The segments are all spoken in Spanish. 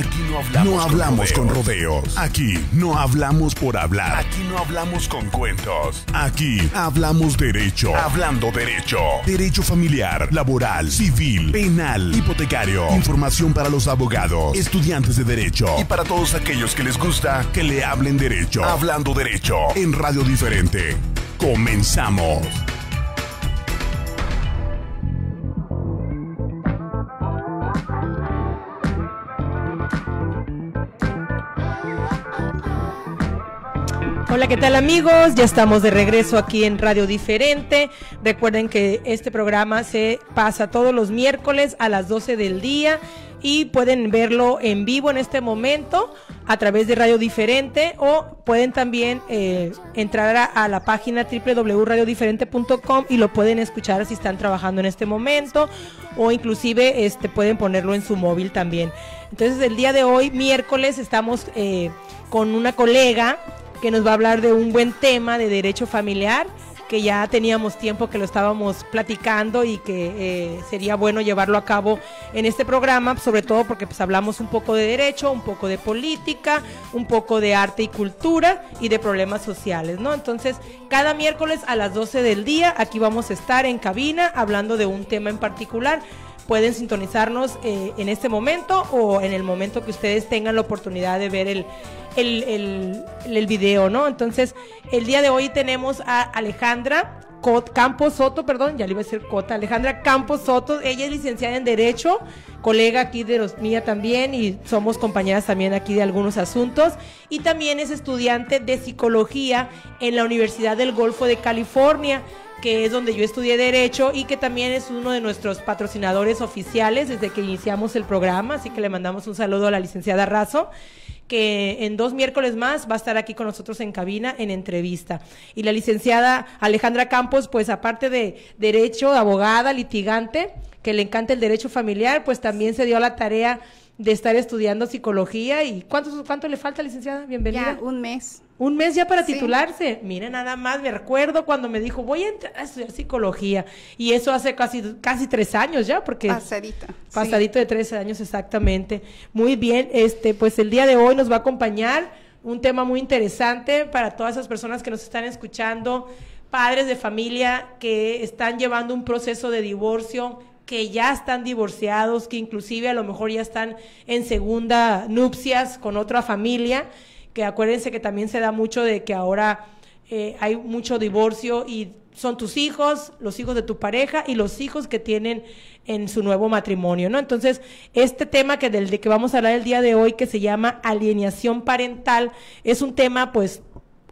Aquí no hablamos con rodeos. Aquí no hablamos por hablar. Aquí no hablamos con cuentos. Aquí hablamos derecho. Hablando derecho. Derecho familiar, laboral, civil, penal, hipotecario. Información para los abogados, estudiantes de derecho y para todos aquellos que les gusta que le hablen derecho. Hablando derecho en Radio Diferente. Comenzamos. Hola, ¿qué tal amigos? Ya estamos de regreso aquí en Radio Diferente. Recuerden que este programa se pasa todos los miércoles a las 12 del día y pueden verlo en vivo en este momento a través de Radio Diferente, o pueden también entrar a la página www.radiodiferente.com y lo pueden escuchar si están trabajando en este momento, o inclusive pueden ponerlo en su móvil también. Entonces el día de hoy, miércoles, estamos con una colega que nos va a hablar de un buen tema de derecho familiar, que ya teníamos tiempo que lo estábamos platicando y que sería bueno llevarlo a cabo en este programa, sobre todo porque pues hablamos un poco de derecho, un poco de política, un poco de arte y cultura y de problemas sociales, ¿no? Entonces, cada miércoles a las 12 del día, aquí vamos a estar en cabina hablando de un tema en particular. Pueden sintonizarnos en este momento o en el momento que ustedes tengan la oportunidad de ver el video, ¿no? Entonces, el día de hoy tenemos a Alejandra Campos Soto, perdón, ya le iba a decir Cota, Alejandra Campos Soto. Ella es licenciada en Derecho, colega aquí de los mía también, y somos compañeras también aquí de algunos asuntos, y también es estudiante de Psicología en la Universidad del Golfo de California, que es donde yo estudié Derecho y que también es uno de nuestros patrocinadores oficiales desde que iniciamos el programa, así que le mandamos un saludo a la licenciada Razo, que en dos miércoles más va a estar aquí con nosotros en cabina en entrevista. Y la licenciada Alejandra Campos, pues aparte de derecho, abogada, litigante, que le encanta el derecho familiar, pues también se dio a la tarea de estar estudiando psicología. ¿Y cuánto le falta, licenciada? Bienvenida. Ya, un mes. ¿Un mes ya para titularse? Sí. Mira, nada más, me recuerdo cuando me dijo, voy a entrar a estudiar psicología. Y eso hace casi 3 años ya, porque... Pasadito de 3 años, exactamente. Muy bien, pues el día de hoy nos va a acompañar un tema muy interesante para todas esas personas que nos están escuchando, padres de familia que están llevando un proceso de divorcio, que ya están divorciados, que inclusive a lo mejor ya están en segunda nupcias con otra familia, que acuérdense que también se da mucho de que ahora hay mucho divorcio y son tus hijos, los hijos de tu pareja y los hijos que tienen en su nuevo matrimonio, ¿no? Entonces, este tema del que vamos a hablar el día de hoy, que se llama alienación parental, es un tema pues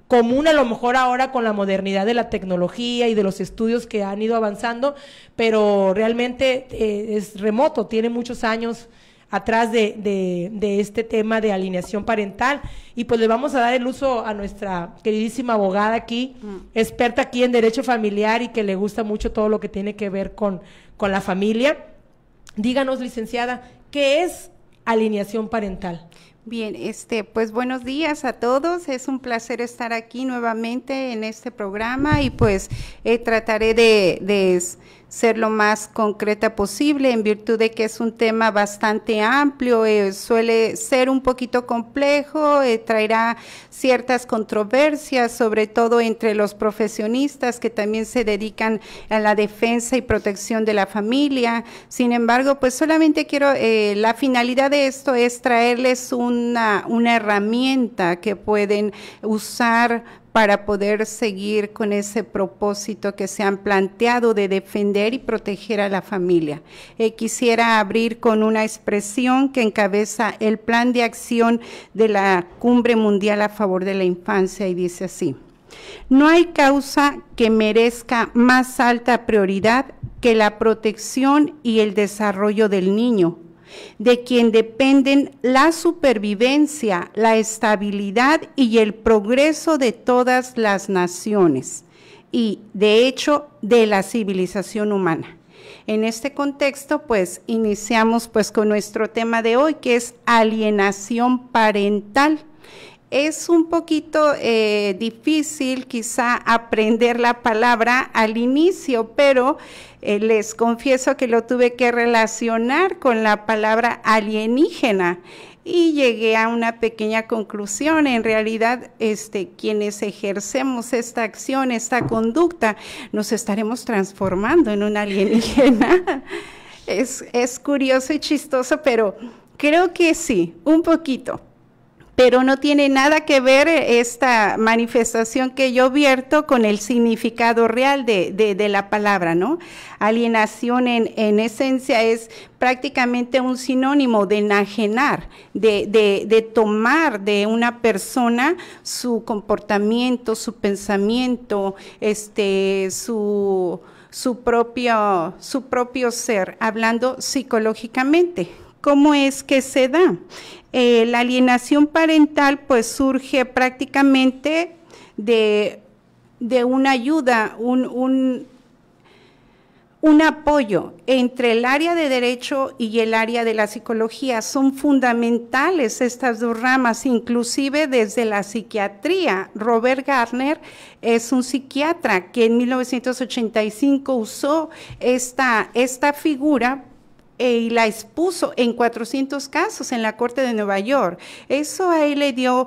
común a lo mejor ahora con la modernidad de la tecnología y de los estudios que han ido avanzando, pero realmente es remoto, tiene muchos años atrás de este tema de alienación parental, y pues le vamos a dar el uso a nuestra queridísima abogada aquí, experta aquí en derecho familiar y que le gusta mucho todo lo que tiene que ver con la familia. Díganos, licenciada, ¿qué es alienación parental? Bien, pues buenos días a todos, es un placer estar aquí nuevamente en este programa y pues trataré de ser lo más concreta posible en virtud de que es un tema bastante amplio, suele ser un poquito complejo, traerá ciertas controversias, sobre todo entre los profesionistas que también se dedican a la defensa y protección de la familia. Sin embargo, pues solamente quiero, la finalidad de esto es traerles una herramienta que pueden usar para poder seguir con ese propósito que se han planteado de defender y proteger a la familia. Quisiera abrir con una expresión que encabeza el plan de acción de la Cumbre Mundial a favor de la infancia y dice así: no hay causa que merezca más alta prioridad que la protección y el desarrollo del niño, de quien dependen la supervivencia, la estabilidad y el progreso de todas las naciones y, de hecho, de la civilización humana. En este contexto, pues, iniciamos pues con nuestro tema de hoy, que es alienación parental. Es un poquito difícil quizá aprender la palabra al inicio, pero les confieso que lo tuve que relacionar con la palabra alienígena. y llegué a una pequeña conclusión. En realidad, quienes ejercemos esta acción, esta conducta, nos estaremos transformando en un alienígena. Es curioso y chistoso, pero creo que sí, un poquito. Pero no tiene nada que ver esta manifestación que yo vierto con el significado real de la palabra, ¿no? Alienación en esencia es prácticamente un sinónimo de enajenar, de tomar de una persona su comportamiento, su pensamiento, su propio ser, hablando psicológicamente. ¿Cómo es que se da? La alienación parental pues surge prácticamente de una ayuda, un apoyo entre el área de derecho y el área de la psicología. Son fundamentales estas dos ramas, inclusive desde la psiquiatría. Robert Gardner es un psiquiatra que en 1985 usó esta figura y la expuso en 400 casos en la Corte de Nueva York. Eso a él le dio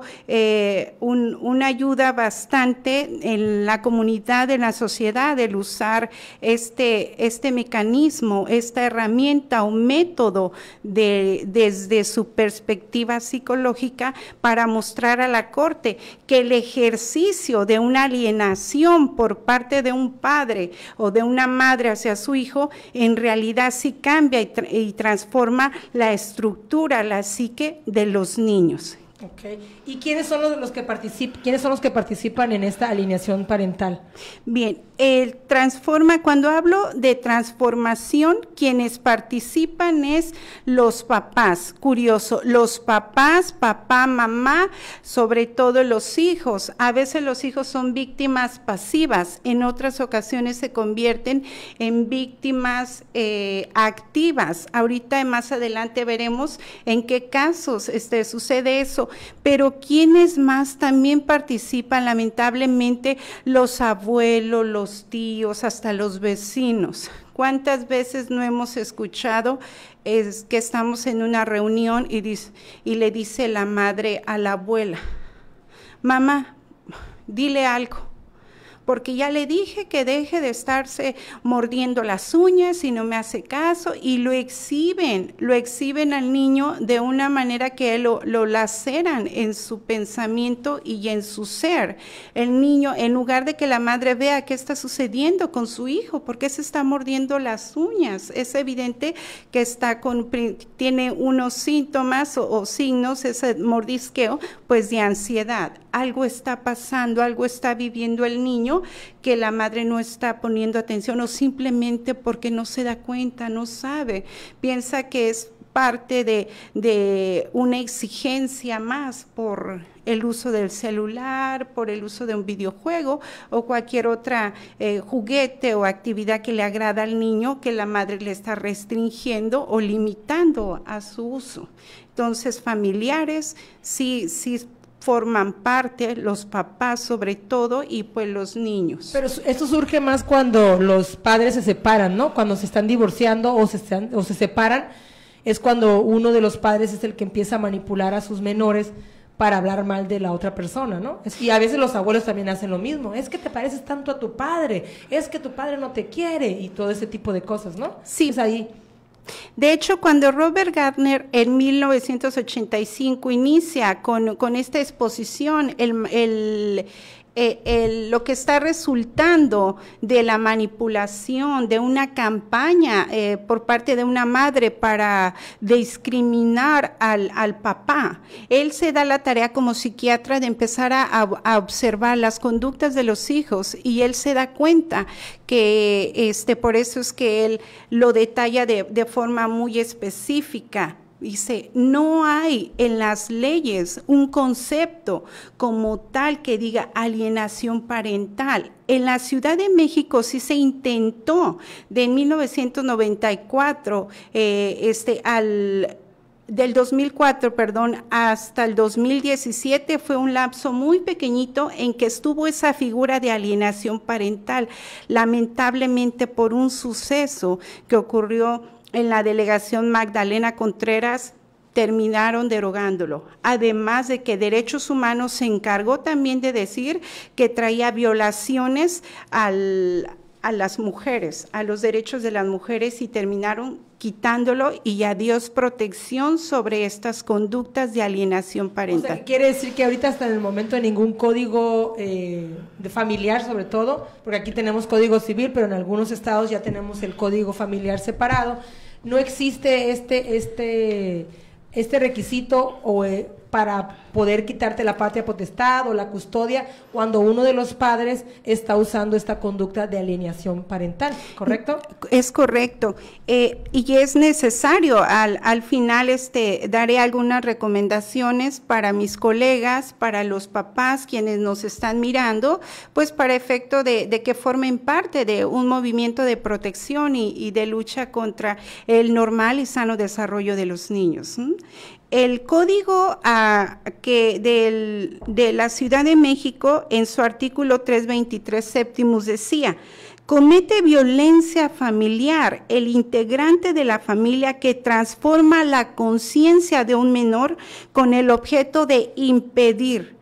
una ayuda bastante en la comunidad, en la sociedad, el usar este mecanismo, esta herramienta o método desde su perspectiva psicológica para mostrar a la Corte que el ejercicio de una alienación por parte de un padre o de una madre hacia su hijo, en realidad sí cambia y transforma la estructura, la psique de los niños. Okay. ¿Y quiénes son los que participan en esta alienación parental? Bien, cuando hablo de transformación, quienes participan es los papás. Curioso, los papás, papá, mamá, sobre todo los hijos. A veces los hijos son víctimas pasivas, en otras ocasiones se convierten en víctimas activas. Ahorita más adelante veremos en qué casos sucede eso. Pero quienes más también participan, lamentablemente, los abuelos, los tíos, hasta los vecinos. ¿Cuántas veces no hemos escuchado que estamos en una reunión y le dice la madre a la abuela, mamá, dile algo? Porque ya le dije que deje de estarse mordiendo las uñas y no me hace caso, y lo exhiben al niño de una manera que lo laceran en su pensamiento y en su ser. El niño, en lugar de que la madre vea qué está sucediendo con su hijo, porque se está mordiendo las uñas, es evidente que tiene unos síntomas o signos, ese mordisqueo, pues de ansiedad. Algo está pasando, algo está viviendo el niño que la madre no está poniendo atención, o simplemente porque no se da cuenta, no sabe, piensa que es parte de una exigencia más por el uso del celular, por el uso de un videojuego o cualquier otra juguete o actividad que le agrada al niño, que la madre le está restringiendo o limitando a su uso. Entonces, familiares, sí forman parte, los papás sobre todo, y pues los niños. Pero esto surge más cuando los padres se separan, ¿no? Cuando se están divorciando o se separan, es cuando uno de los padres es el que empieza a manipular a sus menores para hablar mal de la otra persona, ¿no? Y a veces los abuelos también hacen lo mismo. Es que te pareces tanto a tu padre, es que tu padre no te quiere, y todo ese tipo de cosas, ¿no? Sí. Es ahí. De hecho, cuando Robert Gardner en 1985 inicia con esta exposición, lo que está resultando de la manipulación, de una campaña por parte de una madre para discriminar al papá, él se da la tarea como psiquiatra de empezar a observar las conductas de los hijos, y él se da cuenta que por eso es que él lo detalla de forma muy específica. Dice, no hay en las leyes un concepto como tal que diga alienación parental. En la Ciudad de México sí se intentó de 1994 del 2004, perdón, hasta el 2017, fue un lapso muy pequeñito en que estuvo esa figura de alienación parental, lamentablemente por un suceso que ocurrió en la delegación Magdalena Contreras terminaron derogándolo. Además de que Derechos Humanos se encargó también de decir que traía violaciones a las mujeres, a los derechos de las mujeres, y terminaron quitándolo y adiós protección sobre estas conductas de alienación parental. O sea, quiere decir que ahorita hasta en el momento ningún código de familiar, sobre todo, porque aquí tenemos código civil, pero en algunos estados ya tenemos el código familiar separado, no existe este requisito o para poder quitarte la patria potestad o la custodia cuando uno de los padres está usando esta conducta de alienación parental, ¿correcto? Es correcto, y es necesario. Al final daré algunas recomendaciones para mis colegas, para los papás quienes nos están mirando, pues para efecto de que formen parte de un movimiento de protección y de lucha contra el normal y sano desarrollo de los niños. El Código de la Ciudad de México, en su artículo 323 séptimos, decía: comete violencia familiar el integrante de la familia que transforma la conciencia de un menor con el objeto de impedir,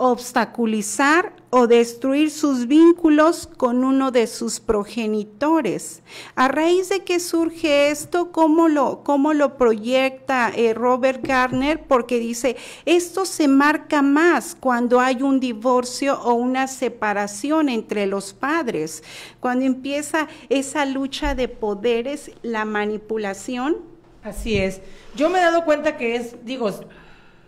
obstaculizar o destruir sus vínculos con uno de sus progenitores. A raíz de que surge esto, ¿cómo lo proyecta Robert Gardner? Porque dice, esto se marca más cuando hay un divorcio o una separación entre los padres, cuando empieza esa lucha de poderes, la manipulación. Así es. Yo me he dado cuenta que es, digo,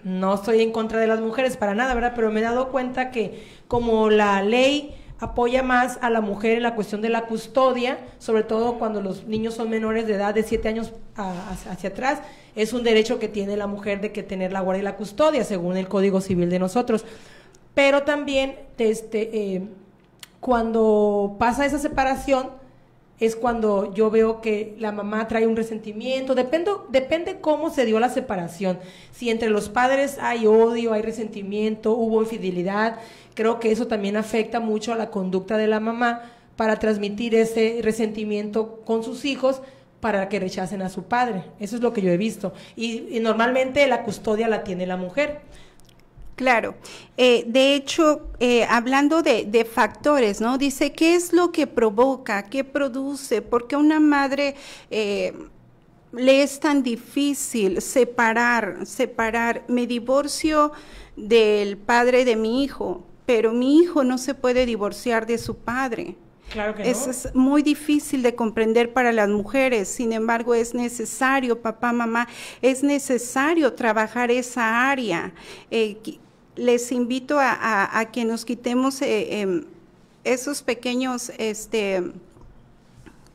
no estoy en contra de las mujeres para nada, ¿verdad? Pero me he dado cuenta que como la ley apoya más a la mujer en la cuestión de la custodia, sobre todo cuando los niños son menores de edad de 7 años hacia atrás, es un derecho que tiene la mujer de que tener la guardia y la custodia, según el Código Civil de nosotros. Pero también cuando pasa esa separación, es cuando yo veo que la mamá trae un resentimiento, depende cómo se dio la separación. Si entre los padres hay odio, hay resentimiento, hubo infidelidad, creo que eso también afecta mucho a la conducta de la mamá para transmitir ese resentimiento con sus hijos para que rechacen a su padre. Eso es lo que yo he visto. Y normalmente la custodia la tiene la mujer. Claro. De hecho, hablando de factores, ¿no? Dice, ¿qué es lo que provoca? ¿Qué produce? ¿Por qué una madre le es tan difícil separar? Me divorcio del padre de mi hijo, pero mi hijo no se puede divorciar de su padre. Claro que no. Eso es muy difícil de comprender para las mujeres, sin embargo es necesario, papá, mamá, es necesario trabajar esa área. Les invito a que nos quitemos esos pequeños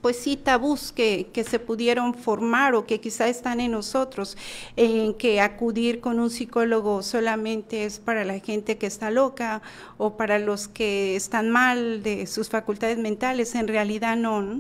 pues sí, tabús que se pudieron formar o que quizá están en nosotros, en que acudir con un psicólogo solamente es para la gente que está loca o para los que están mal de sus facultades mentales. En realidad no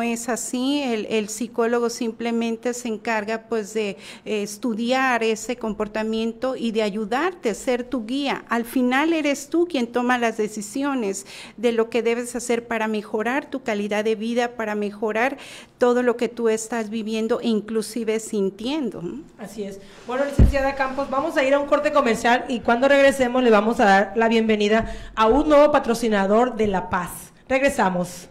es así. El psicólogo simplemente se encarga, pues, de estudiar ese comportamiento y de ayudarte, ser tu guía. Al final eres tú quien toma las decisiones de lo que debes hacer para mejorar tu calidad de vida, para mejorar todo lo que tú estás viviendo e inclusive sintiendo. Así es. Bueno, licenciada Campos, vamos a ir a un corte comercial y cuando regresemos le vamos a dar la bienvenida a un nuevo patrocinador de La Paz. Regresamos.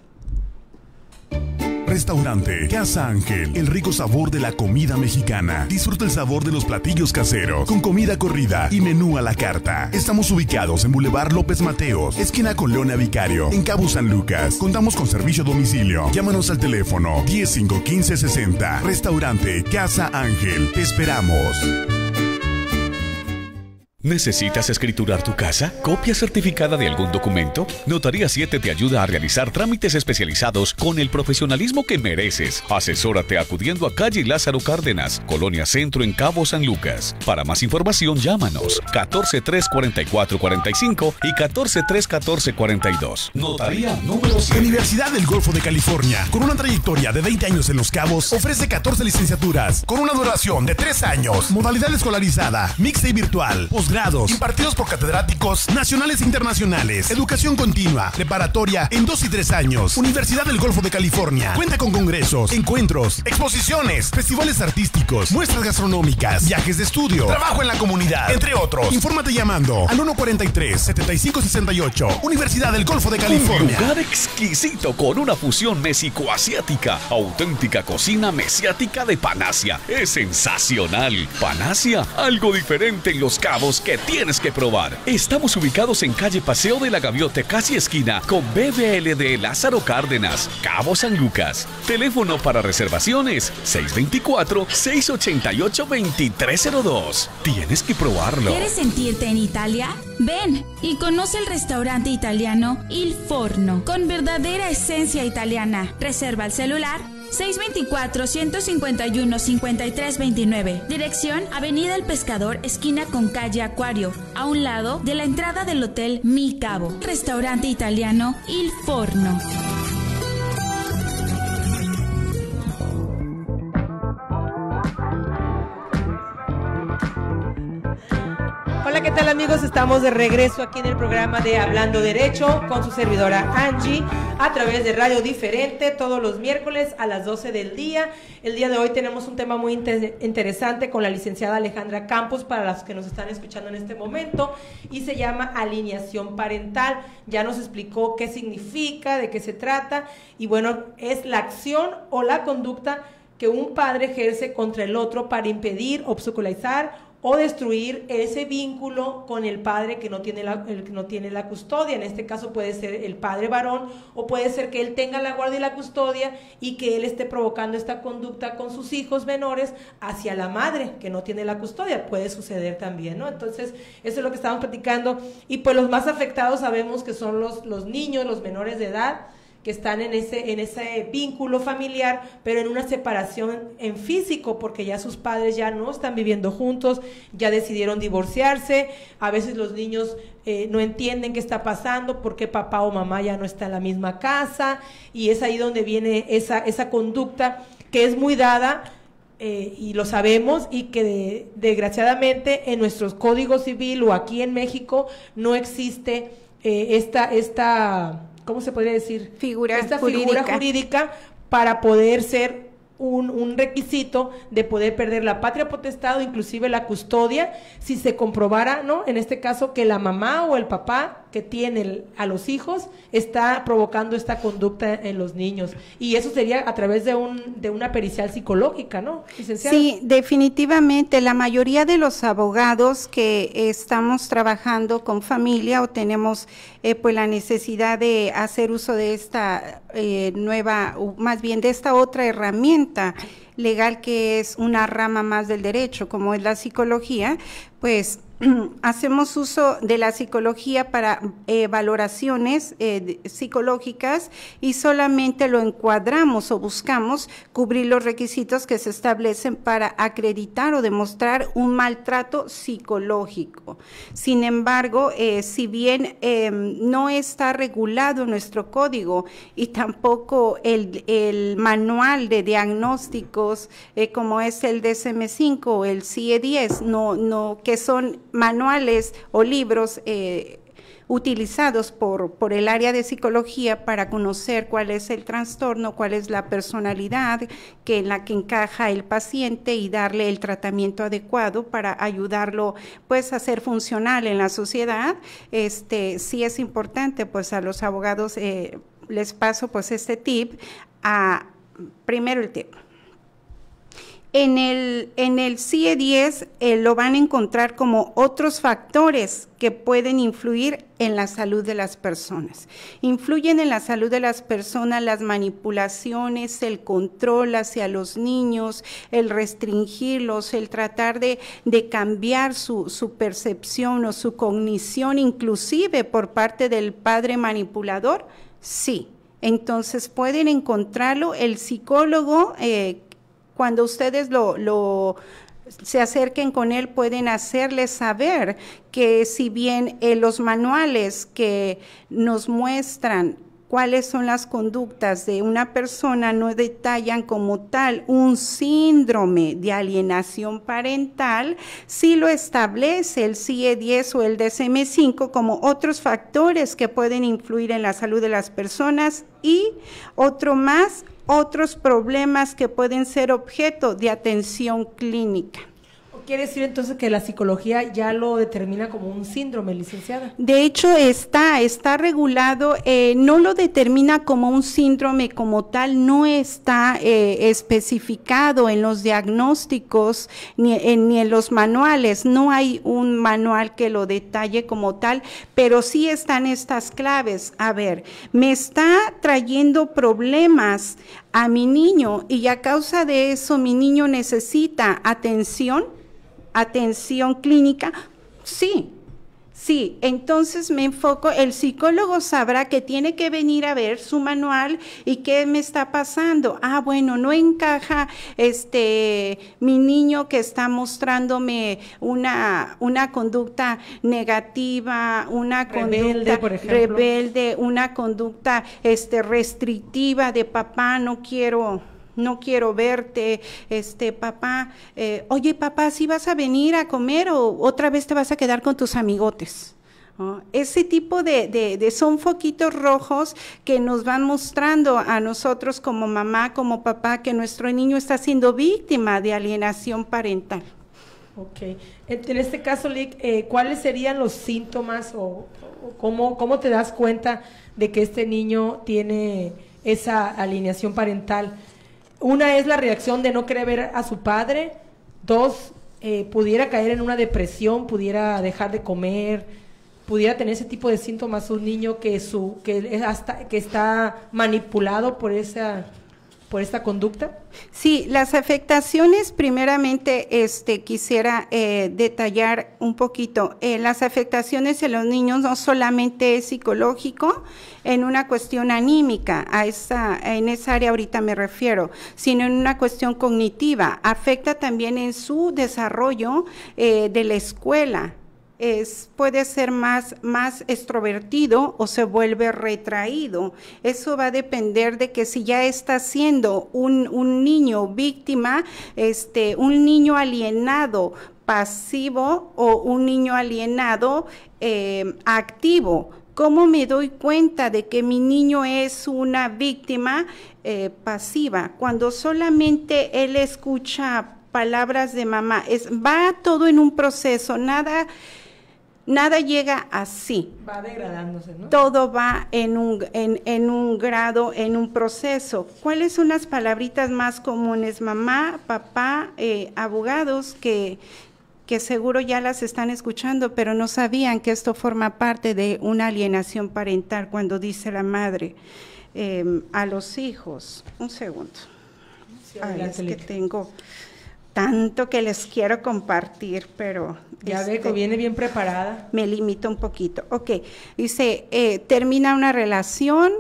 Restaurante Casa Ángel, el rico sabor de la comida mexicana. Disfruta el sabor de los platillos caseros, con comida corrida y menú a la carta. Estamos ubicados en Boulevard López Mateos, esquina Colonia Vicario, en Cabo San Lucas. Contamos con servicio a domicilio. Llámanos al teléfono 10 5 15 60. Restaurante Casa Ángel. Te esperamos. ¿Necesitas escriturar tu casa? ¿Copia certificada de algún documento? Notaría 7 te ayuda a realizar trámites especializados con el profesionalismo que mereces. Asesórate acudiendo a calle Lázaro Cárdenas, Colonia Centro, en Cabo San Lucas. Para más información, llámanos 14-344-45 y 14-314-42. Notaría número 7. Universidad del Golfo de California, con una trayectoria de 20 años en Los Cabos, ofrece 14 licenciaturas, con una duración de 3 años, modalidad escolarizada, mixta y virtual, posgrado posgrados, impartidos por catedráticos nacionales e internacionales. Educación continua, preparatoria en 2 y 3 años. Universidad del Golfo de California. Cuenta con congresos, encuentros, exposiciones, festivales artísticos, muestras gastronómicas, viajes de estudio, trabajo en la comunidad, entre otros. Infórmate llamando al 143-7568. Universidad del Golfo de California. Un lugar exquisito con una fusión mexicoasiática. Auténtica cocina mesiática de Panacia. Es sensacional. Panacia, algo diferente en Los Cabos que tienes que probar. Estamos ubicados en calle Paseo de la Gaviota, casi esquina con BBLD Lázaro Cárdenas, Cabo San Lucas. Teléfono para reservaciones 624-688-2302. Tienes que probarlo. ¿Quieres sentirte en Italia? Ven y conoce el restaurante italiano Il Forno, con verdadera esencia italiana. Reserva el celular 624-151-5329. Dirección Avenida El Pescador, esquina con calle Acuario, a un lado de la entrada del Hotel Mi Cabo. Restaurante italiano Il Forno. Hola, ¿qué tal, amigos? Estamos de regreso aquí en el programa de Hablando Derecho con su servidora Angie a través de Radio Diferente todos los miércoles a las 12 del día. El día de hoy tenemos un tema muy interesante con la licenciada Alejandra Campos, para los que nos están escuchando en este momento, y se llama alineación parental. Ya nos explicó qué significa, de qué se trata, y bueno, es la acción o la conducta que un padre ejerce contra el otro para impedir, obstaculizar o destruir ese vínculo con el padre que no tiene la custodia. En este caso puede ser el padre varón, o puede ser que él tenga la guardia y la custodia y que él esté provocando esta conducta con sus hijos menores hacia la madre que no tiene la custodia. Puede suceder también, ¿no? Entonces, eso es lo que estamos platicando. Y pues los más afectados sabemos que son los niños, los menores de edad, que están en ese vínculo familiar, pero en una separación en físico, porque ya sus padres ya no están viviendo juntos, ya decidieron divorciarse. A veces los niños no entienden qué está pasando, porque papá o mamá ya no está en la misma casa, y es ahí donde viene esa conducta que es muy dada, y lo sabemos, y que desgraciadamente en nuestros códigos civil o aquí en México no existe ¿cómo se podría decir? Esta figura jurídica para poder ser un requisito de poder perder la patria potestad, inclusive la custodia, si se comprobara, ¿no? En este caso, que la mamá o el papá que tiene a los hijos está provocando esta conducta en los niños. Y eso sería a través de una pericial psicológica, ¿no, licenciada? Sí, definitivamente. La mayoría de los abogados que estamos trabajando con familia o tenemos pues la necesidad de hacer uso de esta nueva, o más bien de esta otra herramienta legal, que es una rama más del derecho, como es la psicología, pues hacemos uso de la psicología para valoraciones psicológicas, y solamente lo encuadramos o buscamos cubrir los requisitos que se establecen para acreditar o demostrar un maltrato psicológico. Sin embargo, si bien no está regulado nuestro código, y tampoco el manual de diagnósticos como es el DSM-5 o el CIE-10, no, que son manuales o libros utilizados por el área de psicología para conocer cuál es el trastorno, cuál es la personalidad en la que encaja el paciente, y darle el tratamiento adecuado para ayudarlo pues a ser funcional en la sociedad. Sí es importante, pues a los abogados les paso pues este tip. Primero el tip. En el CIE-10 lo van a encontrar como otros factores que pueden influir en la salud de las personas. Influyen en la salud de las personas las manipulaciones, el control hacia los niños, el restringirlos, el tratar de cambiar su percepción o su cognición, inclusive por parte del padre manipulador. Sí, entonces pueden encontrarlo el psicólogo. Cuando ustedes se acerquen con él, pueden hacerles saber que si bien los manuales que nos muestran cuáles son las conductas de una persona, no detallan como tal un síndrome de alienación parental, si lo establece el CIE-10 o el DSM-5 como otros factores que pueden influir en la salud de las personas y otros problemas que pueden ser objeto de atención clínica. ¿Quiere decir entonces que la psicología ya lo determina como un síndrome, licenciada? De hecho, está regulado, no lo determina como un síndrome como tal, no está especificado en los diagnósticos ni en los manuales, no hay un manual que lo detalle como tal, pero sí están estas claves. A ver, me está trayendo problemas a mi niño y a causa de eso mi niño necesita atención clínica, sí, entonces me enfoco, el psicólogo sabrá que tiene que venir a ver su manual y qué me está pasando. Ah, bueno, no encaja mi niño que está mostrándome una conducta negativa, una conducta rebelde, una conducta restrictiva de papá, no quiero verte, papá, oye papá, ¿sí vas a venir a comer o otra vez te vas a quedar con tus amigotes? ¿No? Ese tipo de son foquitos rojos que nos van mostrando a nosotros como mamá, como papá, que nuestro niño está siendo víctima de alienación parental. Ok, en este caso, Lic, ¿cuáles serían los síntomas o cómo te das cuenta de que este niño tiene esa alienación parental? Una es la reacción de no querer ver a su padre, dos, pudiera caer en una depresión, pudiera dejar de comer, pudiera tener ese tipo de síntomas un niño que está manipulado por esta conducta. Sí, las afectaciones, primeramente, quisiera detallar un poquito. Las afectaciones en los niños no solamente es psicológico, en una cuestión anímica, en esa área ahorita me refiero, sino en una cuestión cognitiva. Afecta también en su desarrollo de la escuela. Puede ser más extrovertido o se vuelve retraído. Eso va a depender de que si ya está siendo un niño víctima, un niño alienado pasivo o un niño alienado activo. ¿Cómo me doy cuenta de que mi niño es una víctima pasiva? Cuando solamente él escucha palabras de mamá, va todo en un proceso, nada llega así. Va degradándose, ¿no? Todo va en un grado, en un proceso. ¿Cuáles son las palabritas más comunes? Mamá, papá, abogados, que seguro ya las están escuchando, pero no sabían que esto forma parte de una alienación parental cuando dice la madre a los hijos. Un segundo. Sí, ay, es que tengo tanto que les quiero compartir, pero ya ve que viene bien preparada. Me limito un poquito. Ok, dice, termina una relación,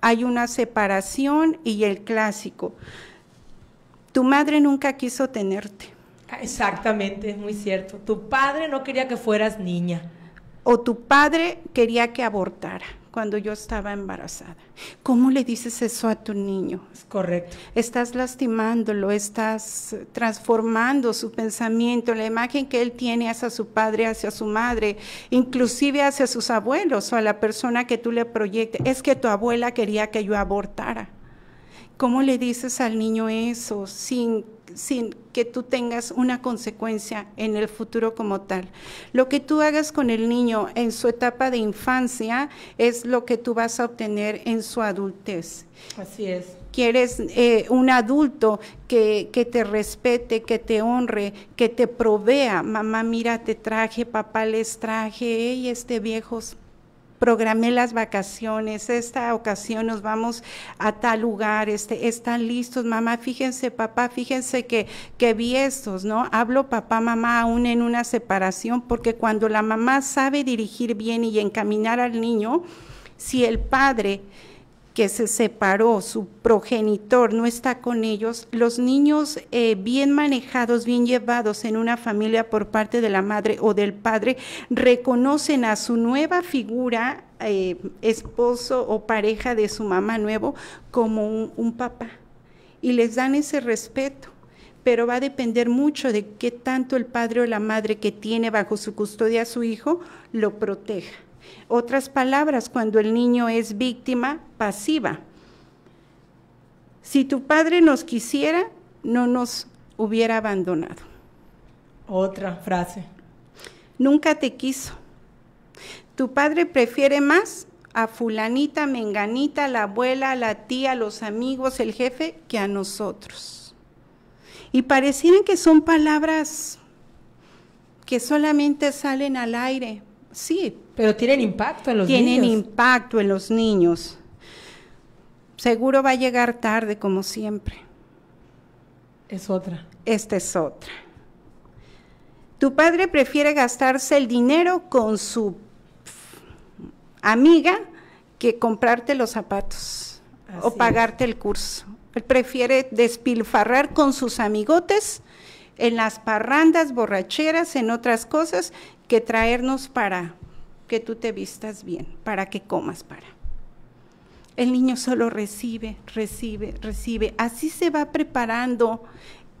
hay una separación y el clásico, tu madre nunca quiso tenerte. Exactamente, es muy cierto. Tu padre no quería que fueras niña. O tu padre quería que abortara cuando yo estaba embarazada. ¿Cómo le dices eso a tu niño? Es correcto. Estás lastimándolo, estás transformando su pensamiento, la imagen que él tiene hacia su padre, hacia su madre, inclusive hacia sus abuelos o a la persona que tú le proyectes. Es que tu abuela quería que yo abortara. ¿Cómo le dices al niño eso sin que tú tengas una consecuencia en el futuro como tal? Lo que tú hagas con el niño en su etapa de infancia es lo que tú vas a obtener en su adultez. Así es. Quieres un adulto que te respete, que te honre, que te provea. Mamá, mira, te traje, papá, les traje, y viejos, programé las vacaciones, esta ocasión nos vamos a tal lugar, están listos, mamá, fíjense, papá, fíjense que vi estos, ¿no? Hablo papá, mamá, aún en una separación, porque cuando la mamá sabe dirigir bien y encaminar al niño, si el padre que se separó, su progenitor no está con ellos, los niños bien manejados, bien llevados en una familia por parte de la madre o del padre, reconocen a su nueva figura esposo o pareja de su mamá nuevo como un papá, y les dan ese respeto, pero va a depender mucho de qué tanto el padre o la madre que tiene bajo su custodia a su hijo lo proteja. Otras palabras, cuando el niño es víctima pasiva. Si tu padre nos quisiera, no nos hubiera abandonado. Otra frase. Nunca te quiso. Tu padre prefiere más a fulanita, menganita, la abuela, la tía, los amigos, el jefe, que a nosotros. Y parecieran que son palabras que solamente salen al aire. Sí. Pero tienen impacto en los niños. Tienen impacto en los niños. Seguro va a llegar tarde, como siempre. Es otra. Esta es otra. Tu padre prefiere gastarse el dinero con su amiga que comprarte los zapatos o pagarte el curso. Él prefiere despilfarrar con sus amigotes en las parrandas, borracheras, en otras cosas, que traernos para que tú te vistas bien, para que comas, para. El niño solo recibe, recibe, recibe. Así se va preparando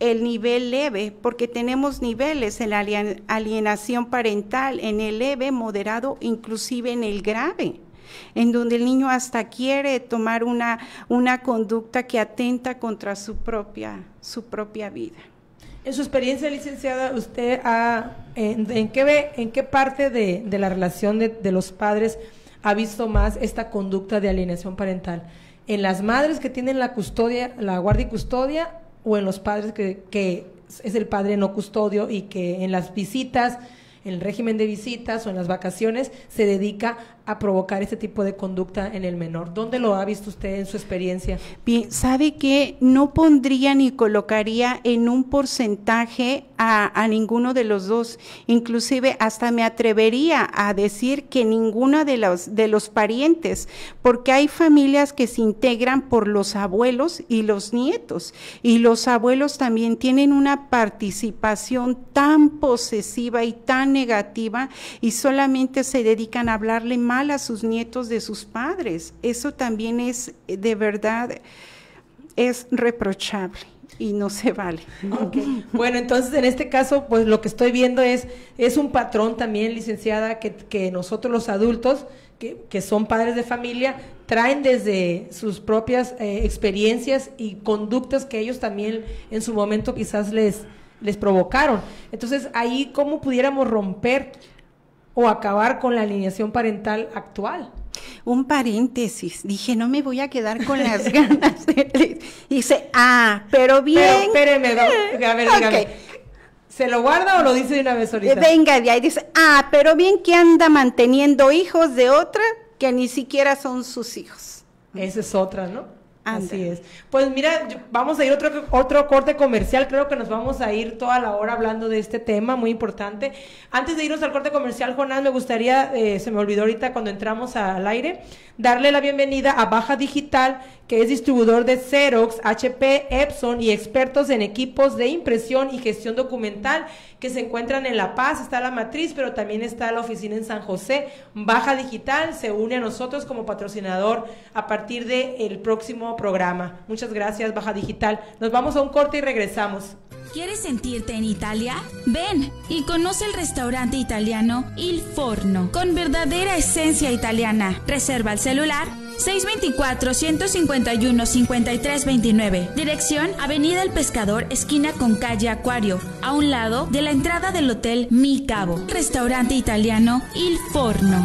el nivel leve, porque tenemos niveles en la alienación parental, en el leve, moderado, inclusive en el grave, en donde el niño hasta quiere tomar una conducta que atenta contra su propia vida. En su experiencia, licenciada, ¿usted en qué parte de la relación de los padres ha visto más esta conducta de alienación parental? ¿En las madres que tienen la custodia, la guardia y custodia, o en los padres que es el padre no custodio y que en las visitas, en el régimen de visitas o en las vacaciones se dedica a provocar este tipo de conducta en el menor? ¿Dónde lo ha visto usted en su experiencia? Bien, sabe que no pondría ni colocaría en un porcentaje a ninguno de los dos. Inclusive hasta me atrevería a decir que ninguna de los parientes, porque hay familias que se integran por los abuelos y los nietos, y los abuelos también tienen una participación tan posesiva y tan negativa, y solamente se dedican a hablarle más a sus nietos de sus padres. Eso también es, de verdad, es reprochable y no se vale. Okay. Bueno, entonces en este caso, pues lo que estoy viendo es un patrón también, licenciada, que nosotros los adultos, que son padres de familia, traen desde sus propias experiencias y conductas que ellos también en su momento quizás les provocaron. Entonces, ahí, ¿cómo pudiéramos romper o acabar con la alienación parental actual? Un paréntesis, dije, no me voy a quedar con las ganas. Dice, pero bien. Pero, espéreme, a ver, dígame. Okay. ¿Se lo guarda o lo dice de una vez ahorita? Venga, de ahí dice, pero bien que anda manteniendo hijos de otra que ni siquiera son sus hijos. Esa es otra, ¿no? Así es. Pues mira, vamos a ir otro corte comercial. Creo que nos vamos a ir toda la hora hablando de este tema muy importante. Antes de irnos al corte comercial, Jonás, me gustaría, se me olvidó ahorita cuando entramos al aire, darle la bienvenida a Baja Digital, que es distribuidor de Xerox, HP, Epson y expertos en equipos de impresión y gestión documental, que se encuentran en La Paz. Está la matriz, pero también está la oficina en San José. Baja Digital se une a nosotros como patrocinador a partir del próximo programa. Muchas gracias, Baja Digital. Nos vamos a un corte y regresamos. ¿Quieres sentirte en Italia? Ven y conoce el restaurante italiano Il Forno, con verdadera esencia italiana. Reserva el celular 624-151-5329. Dirección: Avenida El Pescador, esquina con calle Acuario, a un lado de la entrada del Hotel Mi Cabo. Restaurante italiano Il Forno.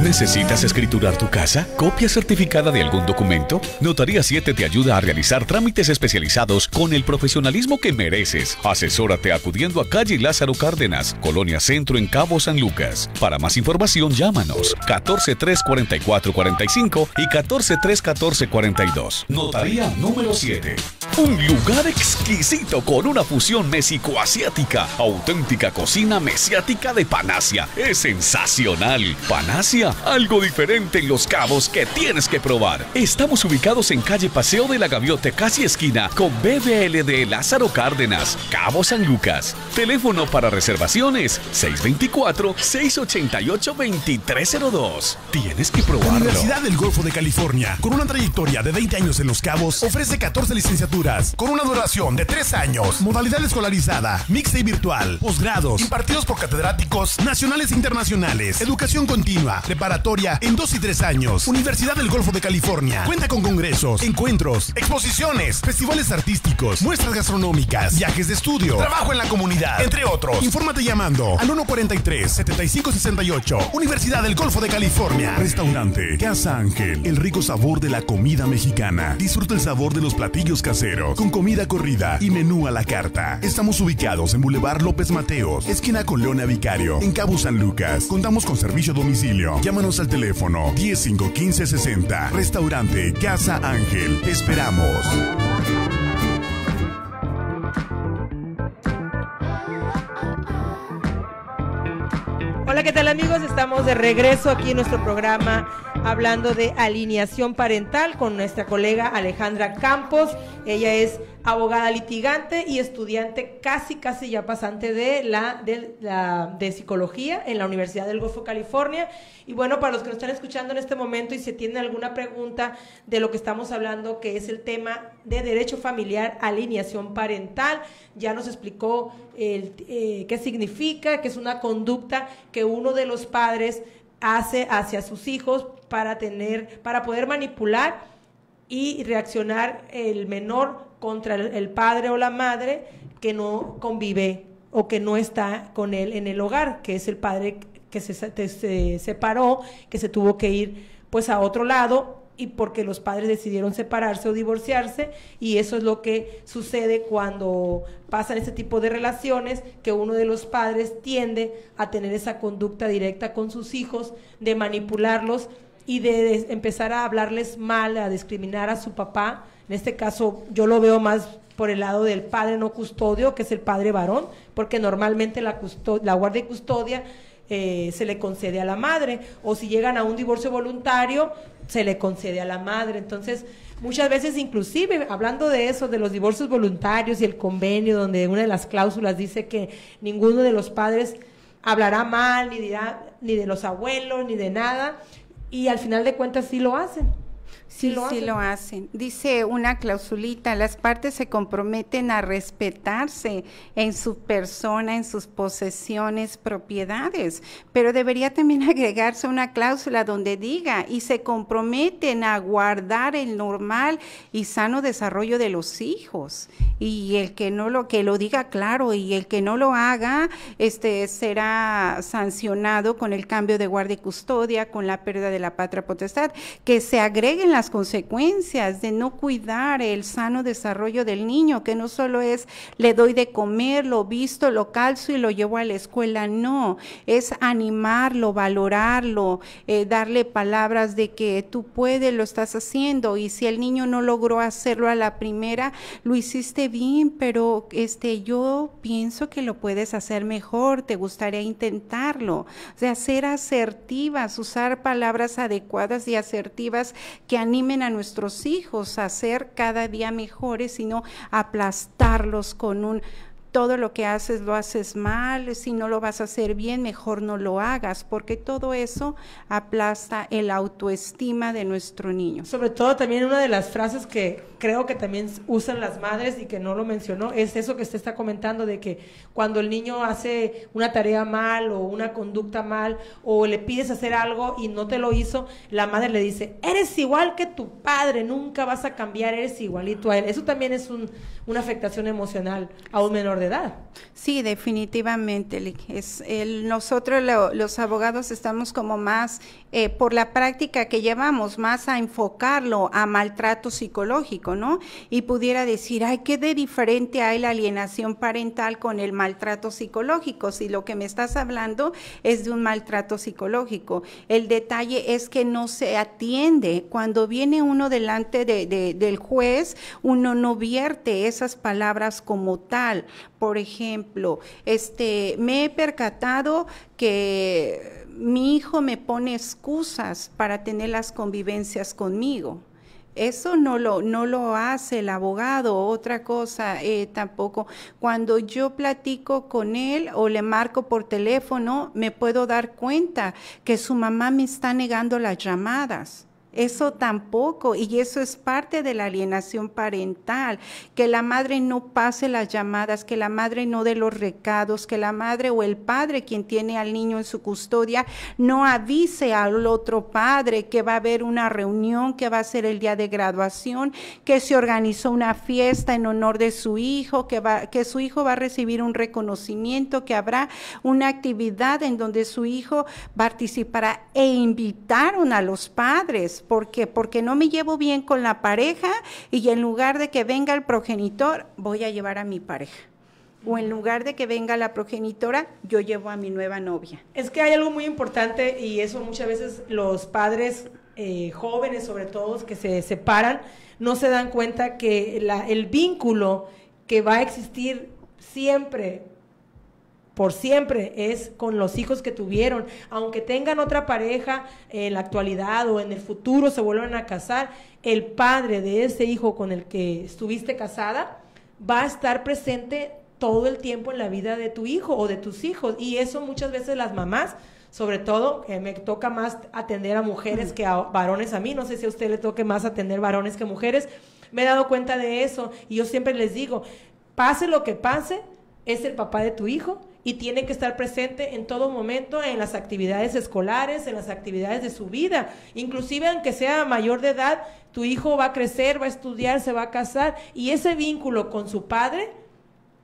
¿Necesitas escriturar tu casa? ¿Copia certificada de algún documento? Notaría 7 te ayuda a realizar trámites especializados con el profesionalismo que mereces. Asesórate acudiendo a calle Lázaro Cárdenas, Colonia Centro, en Cabo San Lucas. Para más información, llámanos 14-344-45 y 14-314-42. Notaría número 7. Un lugar exquisito con una fusión méxico-asiática. Auténtica cocina mesiática de Panacia. Es sensacional. Panacia, algo diferente en Los Cabos que tienes que probar. Estamos ubicados en calle Paseo de la Gaviota, casi esquina con BBL de Lázaro Cárdenas, Cabo San Lucas. Teléfono para reservaciones 624-688-2302. Tienes que probarlo. La Universidad del Golfo de California, con una trayectoria de 20 años en Los Cabos, ofrece 14 licenciaturas con una duración de 3 años, modalidad escolarizada, mixta y virtual, posgrados impartidos por catedráticos nacionales e internacionales, educación continua, preparatoria en 2 y 3 años. Universidad del Golfo de California cuenta con congresos, encuentros, exposiciones, festivales artísticos, muestras gastronómicas, viajes de estudio, trabajo en la comunidad, entre otros. Infórmate llamando al 143-7568. Universidad del Golfo de California. Restaurante Casa Ángel, el rico sabor de la comida mexicana. Disfruta el sabor de los platillos caseros, con comida corrida y menú a la carta. Estamos ubicados en Boulevard López Mateos, esquina con Leona Vicario, en Cabo San Lucas. Contamos con servicio a domicilio. Llámanos al teléfono 10-515-60. Restaurante Casa Ángel. Esperamos. Hola, ¿qué tal, amigos? Estamos de regreso aquí en nuestro programa hablando de alineación parental con nuestra colega Alejandra Campos. Ella es abogada litigante y estudiante casi ya pasante de psicología en la Universidad del Golfo de California. Y bueno, para los que nos están escuchando en este momento y si tienen alguna pregunta de lo que estamos hablando, que es el tema de derecho familiar, alineación parental, ya nos explicó qué significa, que es una conducta que uno de los padres hace hacia sus hijos para poder manipular y reaccionar el menor contra el padre o la madre que no convive o que no está con él en el hogar, que es el padre que se separó, que se tuvo que ir pues a otro lado y porque los padres decidieron separarse o divorciarse, y eso es lo que sucede cuando pasan este tipo de relaciones, que uno de los padres tiende a tener esa conducta directa con sus hijos de manipularlos y de empezar a hablarles mal, a discriminar a su papá. En este caso yo lo veo más por el lado del padre no custodio, que es el padre varón, porque normalmente la guardia y custodia se le concede a la madre, o si llegan a un divorcio voluntario, se le concede a la madre. Entonces, muchas veces, inclusive, hablando de eso, de los divorcios voluntarios y el convenio, donde una de las cláusulas dice que ninguno de los padres hablará mal, ni dirá, ni de los abuelos, ni de nada. Y al final de cuentas sí lo hacen. Sí lo hacen. Dice una clausulita: las partes se comprometen a respetarse en su persona, en sus posesiones, propiedades, pero debería también agregarse una cláusula donde diga: y se comprometen a guardar el normal y sano desarrollo de los hijos, y el que no lo, que lo diga claro, y el que no lo haga será sancionado con el cambio de guardia y custodia, con la pérdida de la patria potestad. Que se agreguen las consecuencias de no cuidar el sano desarrollo del niño, que no solo es le doy de comer, lo visto, lo calzo y lo llevo a la escuela. No, es animarlo, valorarlo, darle palabras de que tú puedes, lo estás haciendo, y si el niño no logró hacerlo a la primera, lo hiciste bien, pero yo pienso que lo puedes hacer mejor, te gustaría intentarlo. O sea, ser asertivas, usar palabras adecuadas y asertivas que animen a nuestros hijos a ser cada día mejores, y no aplastarlos con todo lo que haces lo haces mal, si no lo vas a hacer bien, mejor no lo hagas, porque todo eso aplasta el autoestima de nuestro niño. Sobre todo también una de las frases que creo que también usan las madres y que no lo mencionó, es eso que usted está comentando, de que cuando el niño hace una tarea mal o una conducta mal, o le pides hacer algo y no te lo hizo, la madre le dice: eres igual que tu padre, nunca vas a cambiar, eres igualito a él. Eso también es una afectación emocional a un menor de edad. Sí, definitivamente. Nosotros los abogados estamos como más, por la práctica que llevamos, más a enfocarlo a maltrato psicológico. México, ¿no? Y pudiera decir, ay, ¿qué de diferente hay la alienación parental con el maltrato psicológico? Si lo que me estás hablando es de un maltrato psicológico. El detalle es que no se atiende. Cuando viene uno delante del juez, uno no vierte esas palabras como tal. Por ejemplo, me he percatado que mi hijo me pone excusas para tener las convivencias conmigo. Eso no lo hace el abogado. Otra cosa tampoco, cuando yo platico con él o le marco por teléfono, me puedo dar cuenta que su mamá me está negando las llamadas. Eso tampoco, y eso es parte de la alienación parental, que la madre no pase las llamadas, que la madre no dé los recados, que la madre o el padre, quien tiene al niño en su custodia, no avise al otro padre que va a haber una reunión, que va a ser el día de graduación, que se organizó una fiesta en honor de su hijo, que su hijo va a recibir un reconocimiento, que habrá una actividad en donde su hijo participará, e invitaron a los padres. ¿Por qué? Porque no me llevo bien con la pareja y en lugar de que venga el progenitor, voy a llevar a mi pareja. O en lugar de que venga la progenitora, yo llevo a mi nueva novia. Es que hay algo muy importante, y eso muchas veces los padres jóvenes, sobre todo, que se separan, no se dan cuenta que el vínculo que va a existir siempre, por siempre, es con los hijos que tuvieron. Aunque tengan otra pareja en la actualidad o en el futuro se vuelvan a casar, el padre de ese hijo con el que estuviste casada va a estar presente todo el tiempo en la vida de tu hijo o de tus hijos. Y eso muchas veces las mamás, sobre todo, me toca más atender a mujeres que a varones a mí, no sé si a usted le toque más atender varones que mujeres, me he dado cuenta de eso, y yo siempre les digo, pase lo que pase, es el papá de tu hijo, y tiene que estar presente en todo momento en las actividades escolares, en las actividades de su vida. Inclusive, aunque sea mayor de edad, tu hijo va a crecer, va a estudiar, se va a casar, y ese vínculo con su padre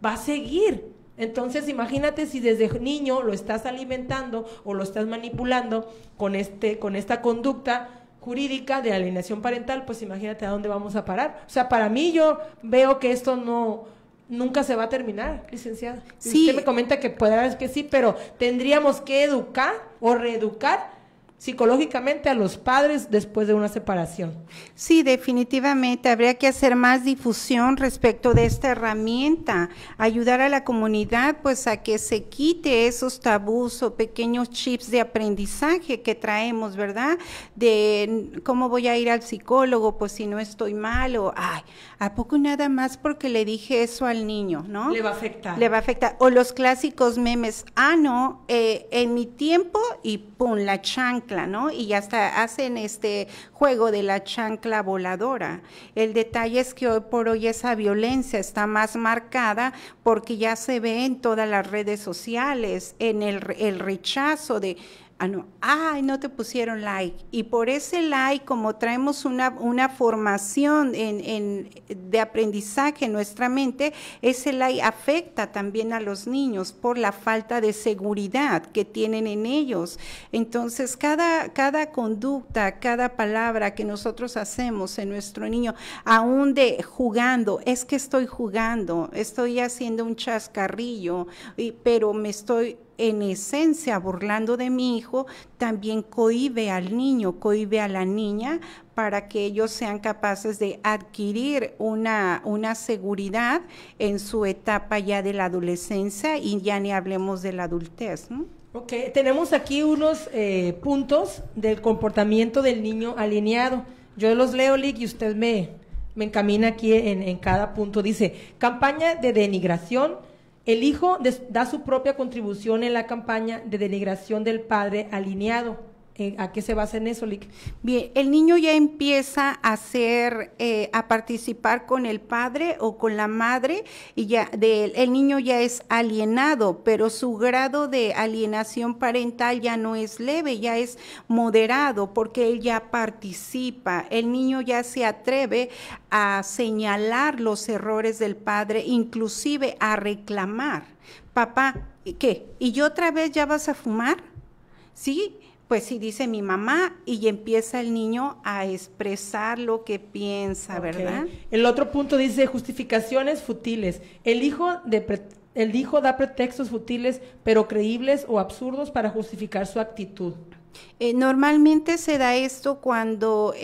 va a seguir. Entonces, imagínate si desde niño lo estás alimentando o lo estás manipulando con esta conducta jurídica de alienación parental, pues imagínate a dónde vamos a parar. O sea, para mí, yo veo que esto no... nunca se va a terminar, licenciada. Sí. Usted me comenta que puede ser que sí, pero tendríamos que educar o reeducar psicológicamente a los padres después de una separación. Sí, definitivamente habría que hacer más difusión respecto de esta herramienta, ayudar a la comunidad pues a que se quite esos tabús o pequeños chips de aprendizaje que traemos, ¿verdad? De cómo voy a ir al psicólogo, pues si no estoy mal, o ay, ¿a poco nada más porque le dije eso al niño, no? Le va a afectar. Le va a afectar. O los clásicos memes, ah, no, en mi tiempo, y pum, la chancla, ¿no? Y hasta hacen este juego de la chancla voladora. El detalle es que hoy por hoy esa violencia está más marcada porque ya se ve en todas las redes sociales, en el rechazo de… ah, no, ay, no te pusieron like, y por ese like, como traemos una formación de aprendizaje en nuestra mente, ese like afecta también a los niños por la falta de seguridad que tienen en ellos. Entonces, cada conducta, cada palabra que nosotros hacemos en nuestro niño, aún de jugando, es que estoy jugando, estoy haciendo un chascarrillo, pero me estoy en esencia burlando de mi hijo, también cohíbe al niño, cohíbe a la niña, para que ellos sean capaces de adquirir una seguridad en su etapa ya de la adolescencia, y ya ni hablemos de la adultez, ¿no? Ok, tenemos aquí unos puntos del comportamiento del niño alienado. Yo los leo, Lick, y usted me encamina aquí en cada punto. Dice, campaña de denigración. El hijo da su propia contribución en la campaña de denigración del padre alienado. ¿A qué se basa en eso, Lick? Bien, el niño ya empieza a participar con el padre o con la madre, y ya el niño ya es alienado, pero su grado de alienación parental ya no es leve, ya es moderado, porque él ya participa. El niño ya se atreve a señalar los errores del padre, inclusive a reclamar. Papá, ¿qué? ¿Y yo otra vez ya vas a fumar? ¿Sí? pues sí dice mi mamá, y empieza el niño a expresar lo que piensa, okay, ¿verdad? El otro punto dice justificaciones futiles. El hijo da pretextos futiles, pero creíbles o absurdos para justificar su actitud. Normalmente se da esto cuando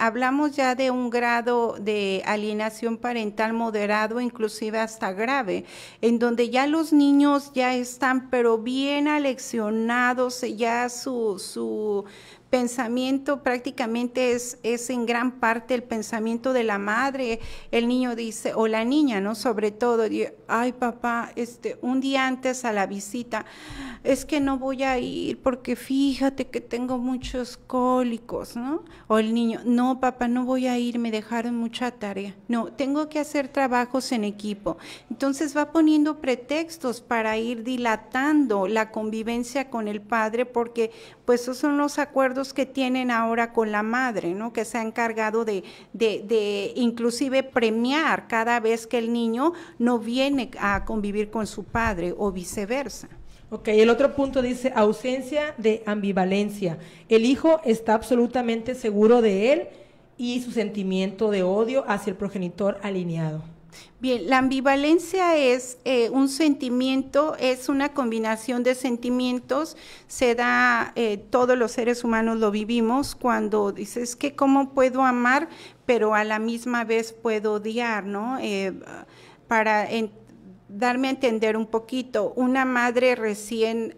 hablamos ya de un grado de alienación parental moderado, inclusive hasta grave, en donde ya los niños ya están pero bien aleccionados, ya su pensamiento prácticamente es en gran parte el pensamiento de la madre. El niño dice, o la niña, ¿no? Sobre todo, dice, ay papá, un día antes a la visita, es que no voy a ir porque fíjate que tengo muchos cólicos, ¿no? O el niño, no papá, no voy a ir, me dejaron mucha tarea. No, tengo que hacer trabajos en equipo. Entonces va poniendo pretextos para ir dilatando la convivencia con el padre, porque pues esos son los acuerdos que tienen ahora con la madre, ¿no? Que se ha encargado de inclusive premiar cada vez que el niño no viene a convivir con su padre o viceversa. Ok, el otro punto dice ausencia de ambivalencia. El hijo está absolutamente seguro de él y su sentimiento de odio hacia el progenitor alineado. Bien, la ambivalencia es un sentimiento, es una combinación de sentimientos, se da, todos los seres humanos lo vivimos cuando dices que cómo puedo amar, pero a la misma vez puedo odiar, ¿no? Para darme a entender un poquito, una madre recién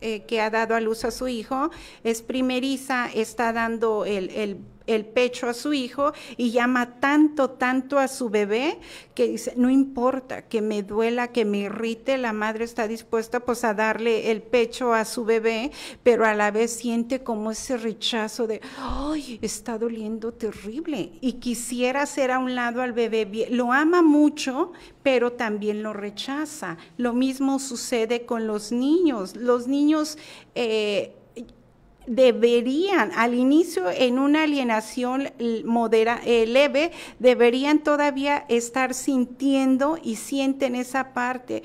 que ha dado a luz a su hijo, es primeriza, está dando el pecho a su hijo y llama tanto a su bebé que dice, no importa que me duela, que me irrite, la madre está dispuesta pues a darle el pecho a su bebé, pero a la vez siente como ese rechazo de, ay, está doliendo terrible y quisiera hacer a un lado al bebé, lo ama mucho, pero también lo rechaza. Lo mismo sucede con los niños. Los niños deberían, al inicio en una alienación leve, deberían todavía estar sintiendo y sienten esa parte.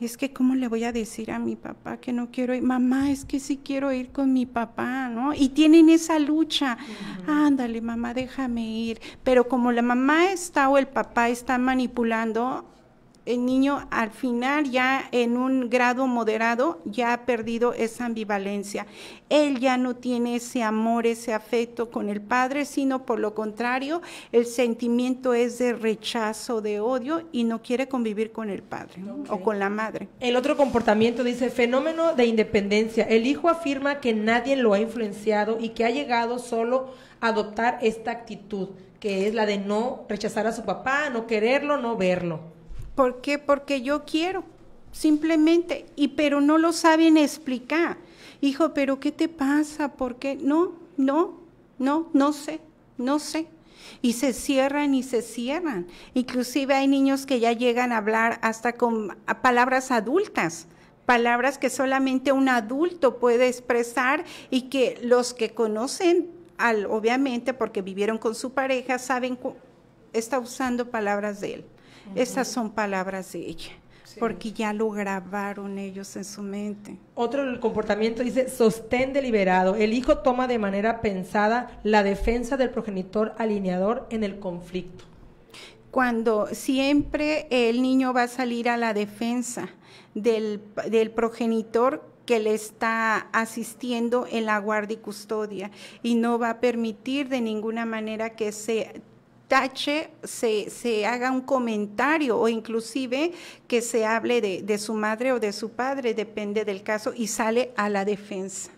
Es que cómo le voy a decir a mi papá que no quiero ir, mamá, es que sí quiero ir con mi papá, ¿no? Y tienen esa lucha, ándale mamá, déjame ir, pero como la mamá está o el papá está manipulando, el niño al final ya en un grado moderado ya ha perdido esa ambivalencia. Él ya no tiene ese amor, ese afecto con el padre, sino por lo contrario, el sentimiento es de rechazo, de odio y no quiere convivir con el padre, ¿no? Okay. O con la madre. El otro comportamiento dice fenómeno de independencia. El hijo afirma que nadie lo ha influenciado y que ha llegado solo a adoptar esta actitud, que es la de no rechazar a su papá, no quererlo, no verlo. ¿Por qué? Porque yo quiero, simplemente, pero no lo saben explicar. Hijo, ¿pero qué te pasa? ¿Por qué? No sé. Y se cierran y se cierran. Inclusive hay niños que ya llegan a hablar hasta con palabras adultas, palabras que solamente un adulto puede expresar y que los que conocen, obviamente porque vivieron con su pareja, saben que está usando palabras de él. Estas son palabras de ella, sí, porque ya lo grabaron ellos en su mente. Otro comportamiento dice sostén deliberado. El hijo toma de manera pensada la defensa del progenitor alineador en el conflicto. Cuando siempre el niño va a salir a la defensa del progenitor que le está asistiendo en la guardia y custodia y no va a permitir de ninguna manera que se haga un comentario o inclusive que se hable de su madre o de su padre, depende del caso, y sale a la defensa.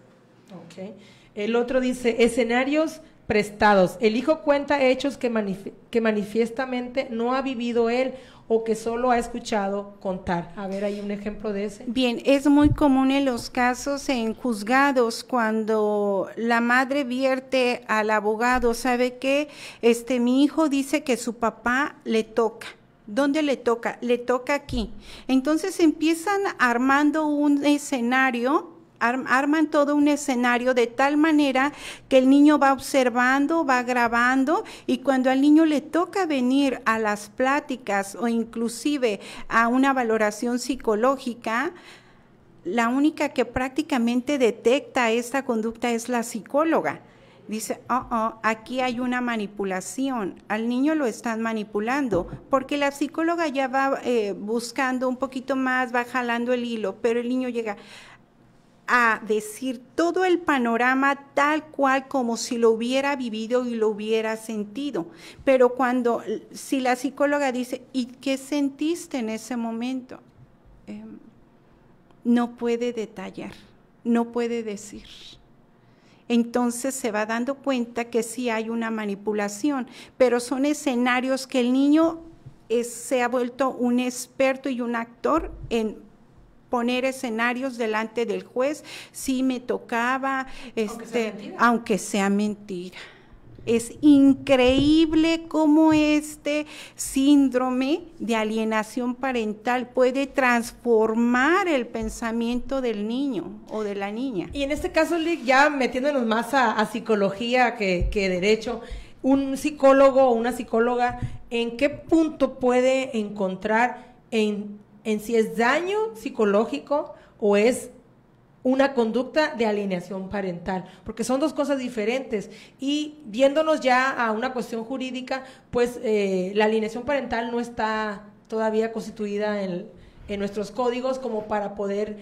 Okay. El otro dice escenarios prestados. El hijo cuenta hechos que manifiestamente no ha vivido él o que solo ha escuchado contar. A ver, ¿hay un ejemplo de ese? Bien, es muy común en los casos en juzgados cuando la madre vierte al abogado, ¿sabe qué? Mi hijo dice que su papá le toca. ¿Dónde le toca? Le toca aquí. Entonces empiezan armando un escenario, arman todo un escenario de tal manera que el niño va observando, va grabando y cuando al niño le toca venir a las pláticas o inclusive a una valoración psicológica, la única que prácticamente detecta esta conducta es la psicóloga. Dice, aquí hay una manipulación, al niño lo están manipulando, porque la psicóloga ya va buscando un poquito más, va jalando el hilo, pero el niño llega a decir todo el panorama tal cual como si lo hubiera vivido y lo hubiera sentido. Pero cuando, si la psicóloga dice, ¿y qué sentiste en ese momento? No puede detallar, no puede decir. Entonces se va dando cuenta que sí hay una manipulación, pero son escenarios que el niño se ha vuelto un experto y un actor en poner escenarios delante del juez. Sí me tocaba, aunque sea mentira. Es increíble cómo este síndrome de alienación parental puede transformar el pensamiento del niño o de la niña. Y en este caso, Lick, ya metiéndonos más a psicología que derecho, un psicólogo o una psicóloga, ¿en qué punto puede encontrar en si es daño psicológico o es una conducta de alienación parental? Porque son dos cosas diferentes. Y viéndonos ya a una cuestión jurídica, pues la alienación parental no está todavía constituida en nuestros códigos como para poder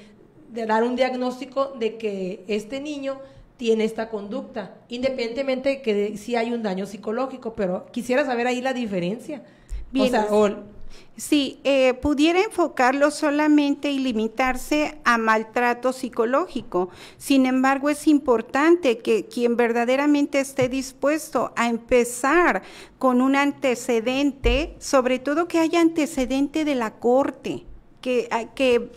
dar un diagnóstico de que este niño tiene esta conducta, independientemente de que sí hay un daño psicológico, pero quisiera saber ahí la diferencia. Bien, o sea, sí, pudiera enfocarlo solamente y limitarse a maltrato psicológico. Sin embargo, es importante que quien verdaderamente esté dispuesto a empezar con un antecedente, sobre todo que haya antecedente de la corte, que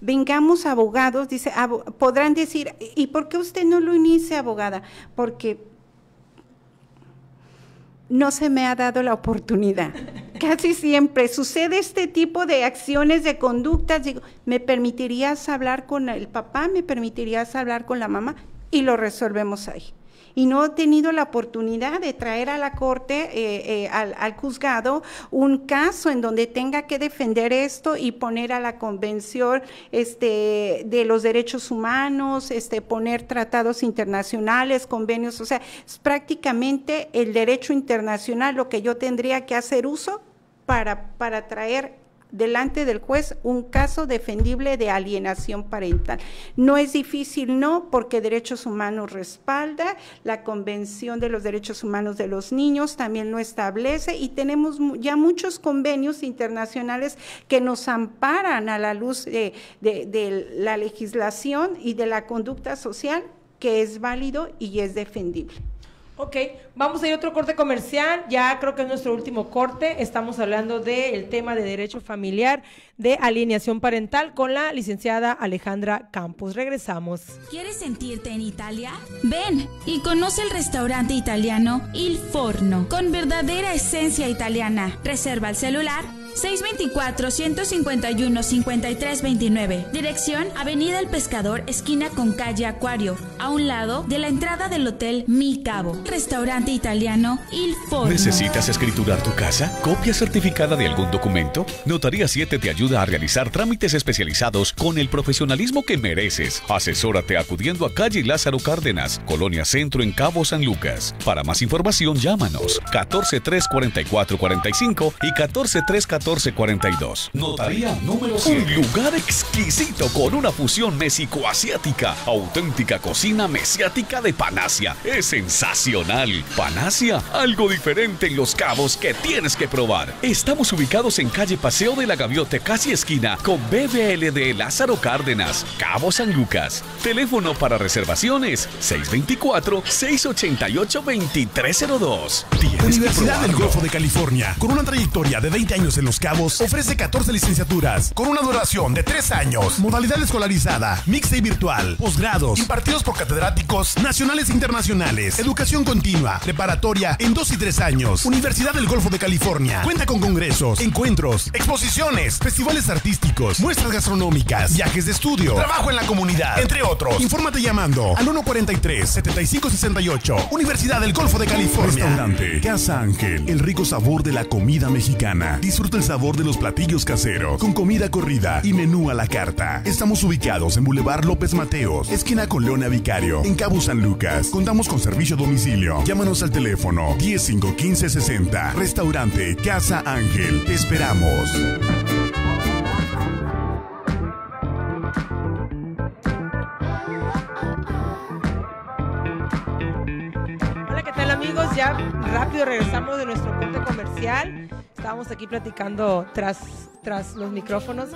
vengamos abogados, dice, podrán decir, ¿y por qué usted no lo inicia, abogada? Porque no se me ha dado la oportunidad. Casi siempre sucede este tipo de acciones, de conductas. Digo, ¿me permitirías hablar con el papá? ¿Me permitirías hablar con la mamá? Y lo resolvemos ahí. Y no he tenido la oportunidad de traer a la corte, al juzgado, un caso en donde tenga que defender esto y poner a la Convención de los Derechos Humanos, poner tratados internacionales, convenios. O sea, es prácticamente el derecho internacional lo que yo tendría que hacer uso para traer delante del juez un caso defendible de alienación parental. No es difícil, no, porque Derechos Humanos respalda, la Convención de los Derechos Humanos de los Niños también lo establece y tenemos ya muchos convenios internacionales que nos amparan a la luz de la legislación y de la conducta social, que es válido y es defendible. Ok, vamos a ir a otro corte comercial, ya creo que es nuestro último corte. Estamos hablando del tema de derecho familiar, de alienación parental, con la licenciada Alejandra Campos. Regresamos. ¿Quieres sentirte en Italia? Ven y conoce el restaurante italiano Il Forno, con verdadera esencia italiana. Reserva el celular 624-151-5329. Dirección: Avenida El Pescador, esquina con calle Acuario, a un lado de la entrada del Hotel Mi Cabo. Restaurante italiano Il Forno. ¿Necesitas escriturar tu casa? ¿Copia certificada de algún documento? Notaría 7 te ayuda a realizar trámites especializados con el profesionalismo que mereces. Asesórate acudiendo a calle Lázaro Cárdenas, Colonia Centro, en Cabo San Lucas. Para más información, llámanos 1434445 y 1431442. Notaría número 7. Un lugar exquisito con una fusión mesicoasiática, auténtica cocina mesiática de Panacia. Es sensacional. Panacia, algo diferente en Los Cabos que tienes que probar. Estamos ubicados en calle Paseo de la Gaviota, casi esquina con BBL de Lázaro Cárdenas, Cabo San Lucas. Teléfono para reservaciones 624-688-2302. Universidad del Golfo de California, con una trayectoria de 20 años en Los Cabos, ofrece 14 licenciaturas con una duración de 3 años, modalidad escolarizada, mixta y virtual, posgrados impartidos por catedráticos nacionales e internacionales, educación continua, preparatoria en 2 y 3 años. Universidad del Golfo de California cuenta con congresos, encuentros, exposiciones, festivales artísticos, muestras gastronómicas, viajes de estudio, trabajo en la comunidad, entre otros. Infórmate llamando al 143-7568. Universidad del Golfo de California. Restaurante Casa Ángel, el rico sabor de la comida mexicana. Disfruta el sabor de los platillos caseros con comida corrida y menú a la carta. Estamos ubicados en Boulevard López Mateos, esquina con Leona Vicario, en Cabo San Lucas. Contamos con servicio a domicilio. Llámanos al teléfono 10 5 15 60. Restaurante Casa Ángel. Te esperamos. Amigos, ya rápido regresamos de nuestro corte comercial. Estábamos aquí platicando tras los micrófonos.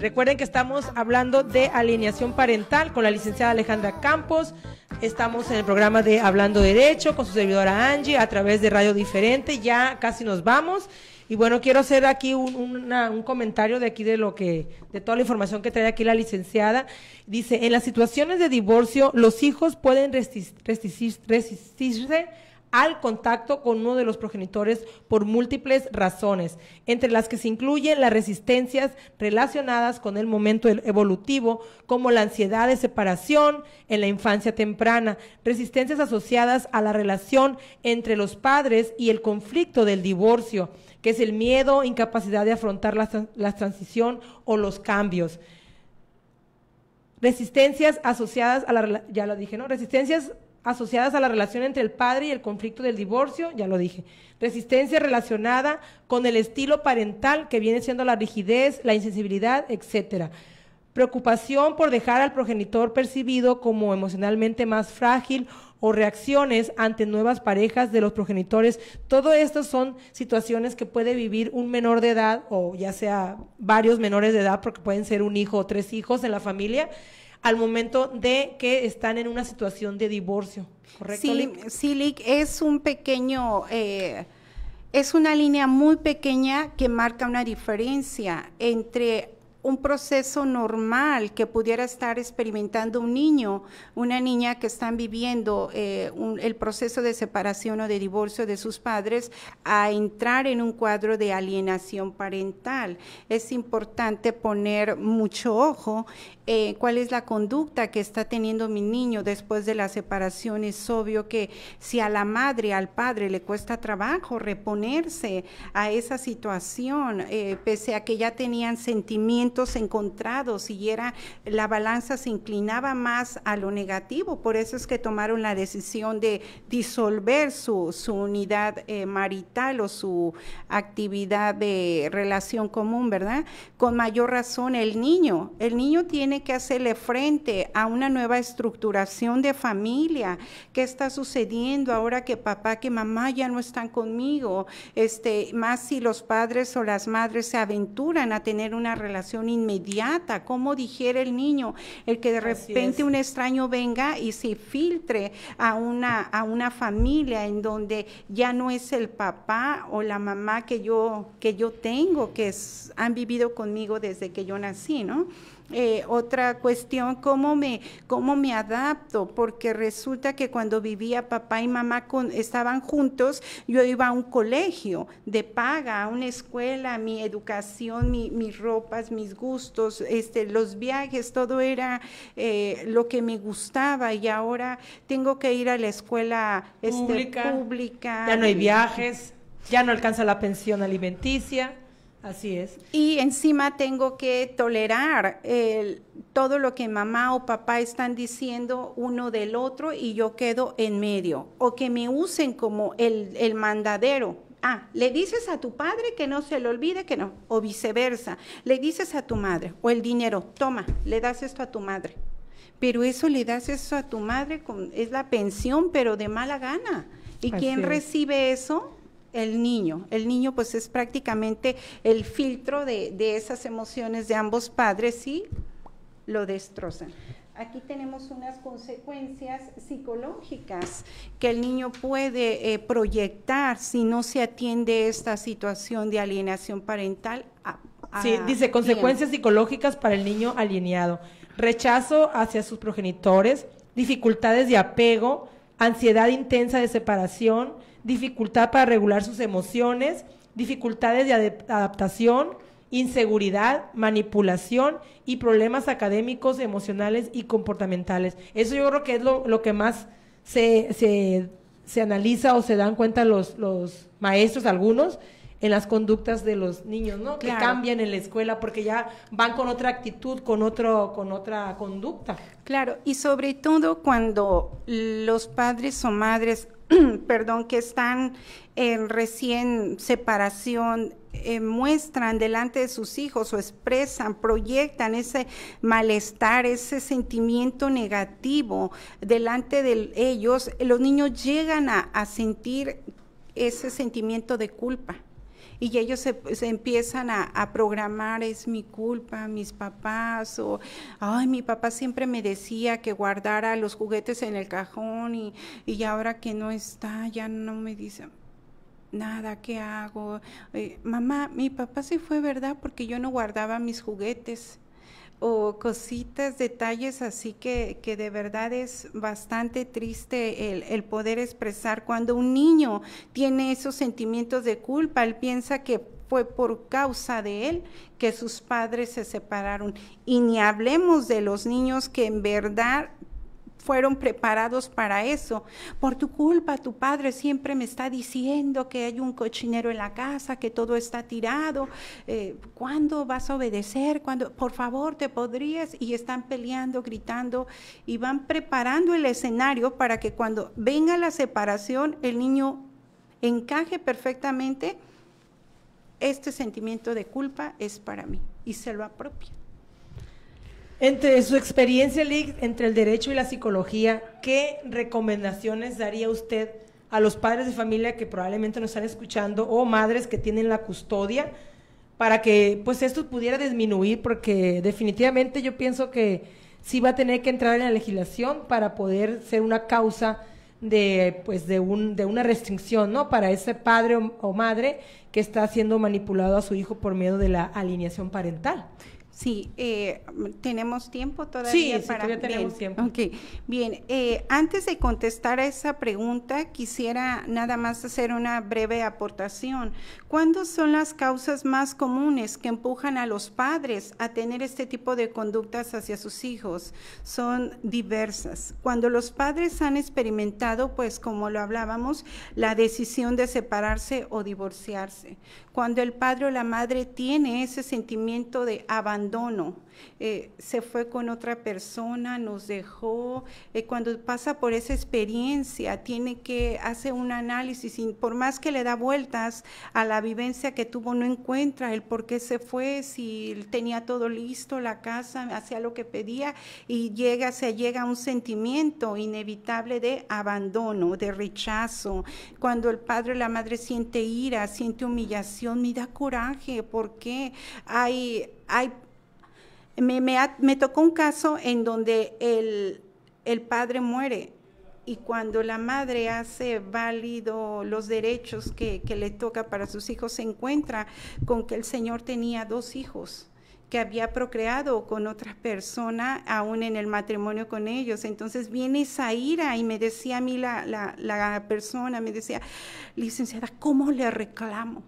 Recuerden que estamos hablando de alineación parental con la licenciada Alejandra Campos. Estamos en el programa de Hablando Derecho con su servidora Angie a través de Radio Diferente. Ya casi nos vamos. Y bueno, quiero hacer aquí un comentario de aquí de toda la información que trae aquí la licenciada. Dice, en las situaciones de divorcio, los hijos pueden resistirse al contacto con uno de los progenitores por múltiples razones, entre las que se incluyen las resistencias relacionadas con el momento evolutivo, como la ansiedad de separación en la infancia temprana, resistencias asociadas a la relación entre los padres y el conflicto del divorcio, que es el miedo, incapacidad de afrontar la transición o los cambios. Resistencias asociadas a la, ya lo dije, ¿no? Resistencias asociadas a la relación entre el padre y el conflicto del divorcio, ya lo dije. Resistencia relacionada con el estilo parental, que viene siendo la rigidez, la insensibilidad, etcétera. Preocupación por dejar al progenitor percibido como emocionalmente más frágil o reacciones ante nuevas parejas de los progenitores. Todo esto son situaciones que puede vivir un menor de edad, o ya sea varios menores de edad, porque pueden ser un hijo o tres hijos en la familia, al momento de que están en una situación de divorcio. ¿Correcto, sí, Lic? Sí, Lic, es un pequeño, es una línea muy pequeña que marca una diferencia entre un proceso normal que pudiera estar experimentando un niño, una niña que están viviendo el proceso de separación o de divorcio de sus padres, a entrar en un cuadro de alienación parental. Es importante poner mucho ojo cuál es la conducta que está teniendo mi niño después de la separación. Es obvio que si a la madre, al padre le cuesta trabajo reponerse a esa situación, pese a que ya tenían sentimientos encontrados y era, la balanza se inclinaba más a lo negativo, por eso es que tomaron la decisión de disolver su unidad marital o su actividad de relación común, ¿verdad? Con mayor razón el niño tiene que hacerle frente a una nueva estructuración de familia. ¿Qué está sucediendo ahora que papá, que mamá ya no están conmigo? Más si los padres o las madres se aventuran a tener una relación inmediata, cómo digiere el niño el que de repente un extraño venga y se filtre a una familia en donde ya no es el papá o la mamá que yo tengo, han vivido conmigo desde que yo nací, ¿no? Otra cuestión, ¿cómo me adapto? Porque resulta que cuando vivía papá y mamá estaban juntos, yo iba a un colegio de paga, a una escuela, mi educación, mis ropas, mis gustos, los viajes, todo era lo que me gustaba, y ahora tengo que ir a la escuela pública. Ya no hay viajes, ya no alcanza la pensión alimenticia. Así es. Y encima tengo que tolerar todo lo que mamá o papá están diciendo uno del otro, y yo quedo en medio, o que me usen como el mandadero. Ah, le dices a tu padre que no se le olvide que no, o viceversa, le dices a tu madre, o el dinero, toma, le das esto a tu madre. Pero eso le das eso a tu madre, es la pensión, pero de mala gana. ¿Y así quién es. Recibe eso? El niño pues es prácticamente el filtro de esas emociones de ambos padres y lo destrozan. Aquí tenemos unas consecuencias psicológicas que el niño puede proyectar si no se atiende esta situación de alienación parental. Sí, dice consecuencias psicológicas para el niño alienado: rechazo hacia sus progenitores, dificultades de apego, ansiedad intensa de separación, dificultad para regular sus emociones, dificultades de adaptación, inseguridad, manipulación y problemas académicos, emocionales y comportamentales. Eso yo creo que es lo que más se analiza o se dan cuenta los maestros, algunos, en las conductas de los niños, ¿no? Claro. Que cambian en la escuela porque ya van con otra actitud, con otra conducta. Claro, y sobre todo cuando los padres o madres, perdón, que están en recién separación, muestran delante de sus hijos o expresan, proyectan ese malestar, ese sentimiento negativo delante de ellos, los niños llegan a sentir ese sentimiento de culpa. Y ellos se empiezan a programar, es mi culpa, mis papás, o ay, mi papá siempre me decía que guardara los juguetes en el cajón y ahora que no está, ya no me dice nada, ¿qué hago? Mamá, mi papá sí fue verdad porque yo no guardaba mis juguetes, o cositas, detalles, así que de verdad es bastante triste el poder expresar. Cuando un niño tiene esos sentimientos de culpa, él piensa que fue por causa de él que sus padres se separaron. Y ni hablemos de los niños que en verdad fueron preparados para eso. Por tu culpa, tu padre siempre me está diciendo que hay un cochinero en la casa, que todo está tirado. ¿Cuándo vas a obedecer? ¿Cuándo? Por favor, ¿te podrías? Y están peleando, gritando, y van preparando el escenario para que cuando venga la separación, el niño encaje perfectamente. Este sentimiento de culpa es para mí, y se lo apropia. Entre su experiencia, Lick, entre el derecho y la psicología, ¿qué recomendaciones daría usted a los padres de familia que probablemente nos están escuchando, o madres que tienen la custodia, para que pues esto pudiera disminuir? Porque definitivamente yo pienso que sí va a tener que entrar en la legislación para poder ser una causa de pues de una restricción, ¿no? Para ese padre o madre que está siendo manipulado a su hijo por miedo de la alienación parental. Sí, ¿tenemos tiempo todavía? Sí, para... todavía tenemos tiempo. Okay. Bien, antes de contestar a esa pregunta, quisiera nada más hacer una breve aportación. ¿Cuáles son las causas más comunes que empujan a los padres a tener este tipo de conductas hacia sus hijos? Son diversas. Cuando los padres han experimentado, pues como lo hablábamos, la decisión de separarse o divorciarse. Cuando el padre o la madre tiene ese sentimiento de abandono, se fue con otra persona, nos dejó, cuando pasa por esa experiencia tiene que hacer un análisis, y por más que le da vueltas a la vivencia que tuvo, no encuentra el por qué se fue, si tenía todo listo, la casa, hacía lo que pedía, y se llega a un sentimiento inevitable de abandono, de rechazo. Cuando el padre o la madre siente ira, siente humillación, me da coraje, porque me tocó un caso en donde el padre muere, y cuando la madre hace válido los derechos que le toca para sus hijos, se encuentra con que el señor tenía 2 hijos que había procreado con otra persona, aún en el matrimonio con ellos. Entonces viene esa ira, y me decía a mí la persona, me decía, licenciada, ¿cómo le reclamo?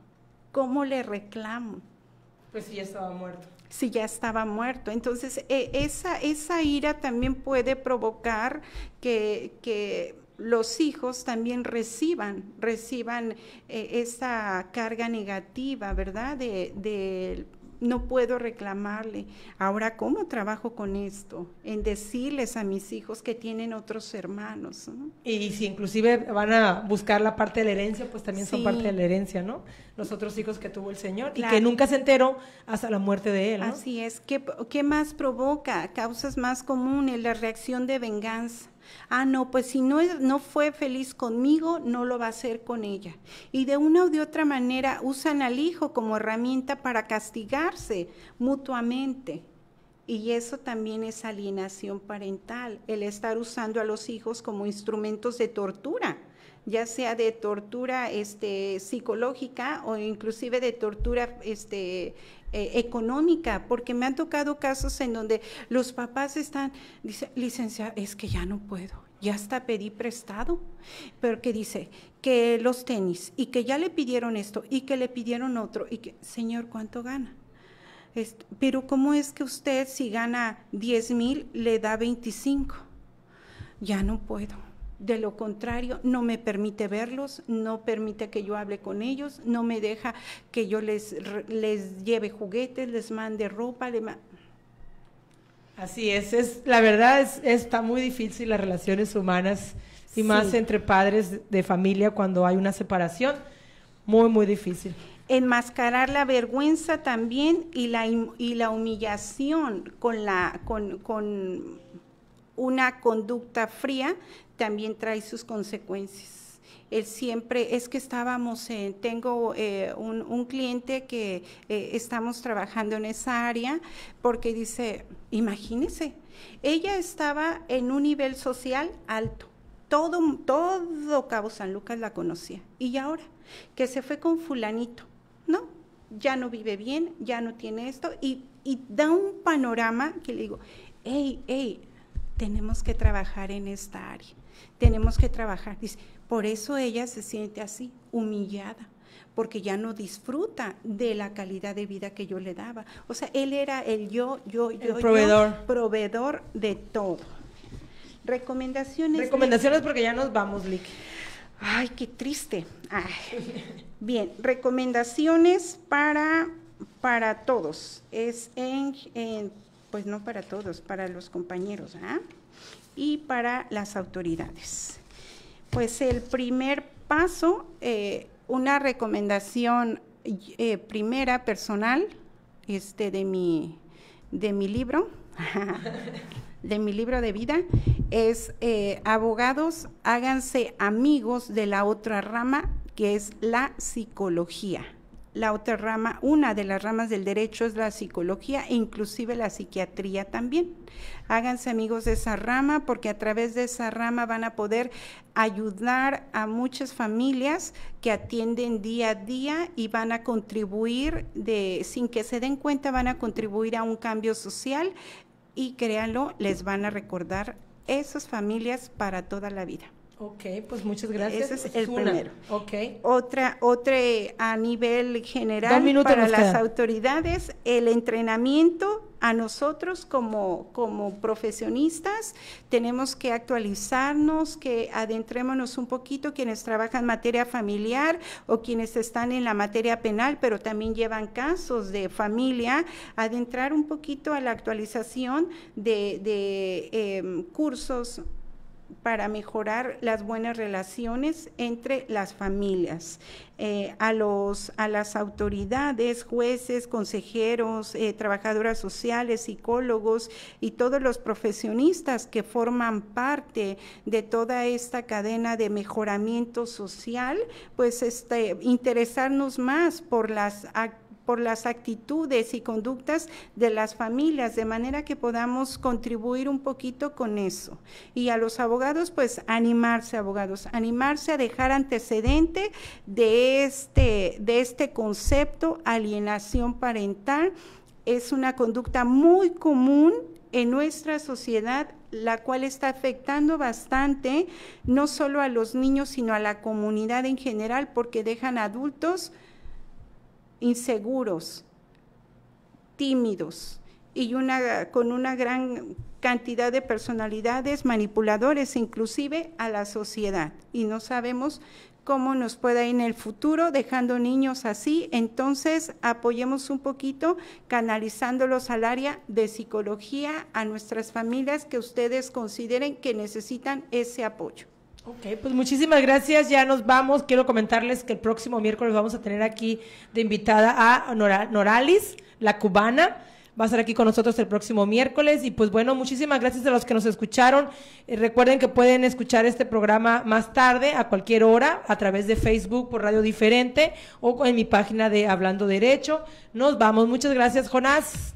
¿Cómo le reclamo? Pues si ya estaba muerto. Si ya estaba muerto. Entonces, esa ira también puede provocar que los hijos también reciban esa carga negativa, ¿verdad? De no puedo reclamarle. Ahora, ¿cómo trabajo con esto? En decirles a mis hijos que tienen otros hermanos, ¿no? Y si inclusive van a buscar la parte de la herencia, pues también sí, son parte de la herencia, ¿no? Los otros hijos que tuvo el señor, claro, y que nunca se enteró hasta la muerte de él, ¿no? Así es. ¿Qué más provoca? Causas más comunes, la reacción de venganza. Ah, no, pues si no fue feliz conmigo, no lo va a hacer con ella. Y de una u de otra manera usan al hijo como herramienta para castigarse mutuamente. Y eso también es alienación parental, el estar usando a los hijos como instrumentos de tortura, ya sea de tortura psicológica o inclusive de tortura económica, porque me han tocado casos en donde los papás dicen, licenciada, es que ya no puedo, ya hasta pedí prestado, pero que dice que los tenis, y que ya le pidieron esto, y que le pidieron otro, y que, señor, ¿cuánto gana? Pero ¿cómo es que usted, si gana 10,000, le da 25? Ya no puedo. De lo contrario, no me permite verlos, no permite que yo hable con ellos, no me deja que yo les lleve juguetes, les mande ropa. Así es la verdad, está muy difícil las relaciones humanas y más entre padres de familia cuando hay una separación, muy, muy difícil. Enmascarar la vergüenza también y la humillación con una conducta fría también trae sus consecuencias. Él siempre, es que estábamos, tengo un cliente que estamos trabajando en esa área, porque dice, imagínese, ella estaba en un nivel social alto, todo Cabo San Lucas la conocía, y ahora que se fue con fulanito, ¿no? Ya no vive bien, ya no tiene esto, y da un panorama que le digo, hey, tenemos que trabajar en esta área, tenemos que trabajar. Dice, por eso ella se siente así, humillada, porque ya no disfruta de la calidad de vida que yo le daba. O sea, él era el proveedor de todo. Recomendaciones porque ya nos vamos, Lick. Ay, qué triste. Ay. Bien, recomendaciones para todos. Es pues no para todos, para los compañeros, ¿ah? Y para las autoridades. Pues el primer paso, una recomendación primera personal, de mi libro, de mi libro de vida, es abogados, háganse amigos de la otra rama, que es la psicología. La otra rama, una de las ramas del derecho es la psicología e inclusive la psiquiatría también. Háganse amigos de esa rama, porque a través de esa rama van a poder ayudar a muchas familias que atienden día a día y van a contribuir, sin que se den cuenta, van a contribuir a un cambio social y créanlo, les van a recordar esas familias para toda la vida. Ok, pues muchas gracias. Ese es el primero. Okay. Otra a nivel general para las autoridades, el entrenamiento a nosotros como profesionistas, tenemos que actualizarnos, que adentrémonos un poquito, quienes trabajan materia familiar o quienes están en la materia penal, pero también llevan casos de familia, adentrar un poquito a la actualización de cursos para mejorar las buenas relaciones entre las familias. A las autoridades, jueces, consejeros, trabajadoras sociales, psicólogos y todos los profesionistas que forman parte de toda esta cadena de mejoramiento social, pues interesarnos más por las actividades, por las actitudes y conductas de las familias, de manera que podamos contribuir un poquito con eso. Y a los abogados, pues animarse a dejar antecedente de este concepto, alienación parental. Es una conducta muy común en nuestra sociedad, la cual está afectando bastante, no solo a los niños, sino a la comunidad en general, porque dejan adultos inseguros, tímidos y con una gran cantidad de personalidades, manipuladores inclusive a la sociedad, y no sabemos cómo nos pueda ir en el futuro dejando niños así. Entonces apoyemos un poquito canalizándolos al área de psicología, a nuestras familias que ustedes consideren que necesitan ese apoyo. Ok, pues muchísimas gracias, ya nos vamos. Quiero comentarles que el próximo miércoles vamos a tener aquí de invitada a Noralis, la cubana, va a estar aquí con nosotros el próximo miércoles. Y pues bueno, muchísimas gracias a los que nos escucharon. Recuerden que pueden escuchar este programa más tarde, a cualquier hora, a través de Facebook por Radio Diferente o en mi página de Hablando Derecho. Nos vamos, muchas gracias, Jonás.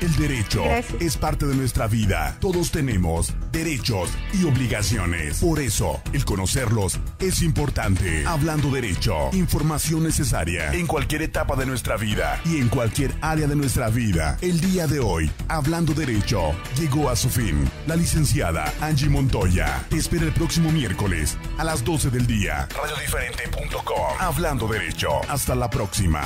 El derecho es parte de nuestra vida. Todos tenemos derechos y obligaciones. Por eso, el conocerlos es importante. Hablando Derecho, información necesaria en cualquier etapa de nuestra vida y en cualquier área de nuestra vida. El día de hoy, Hablando Derecho llegó a su fin. La licenciada Angie Montoya te espera el próximo miércoles a las 12 del día. Radiodiferente.com. Hablando Derecho. Hasta la próxima.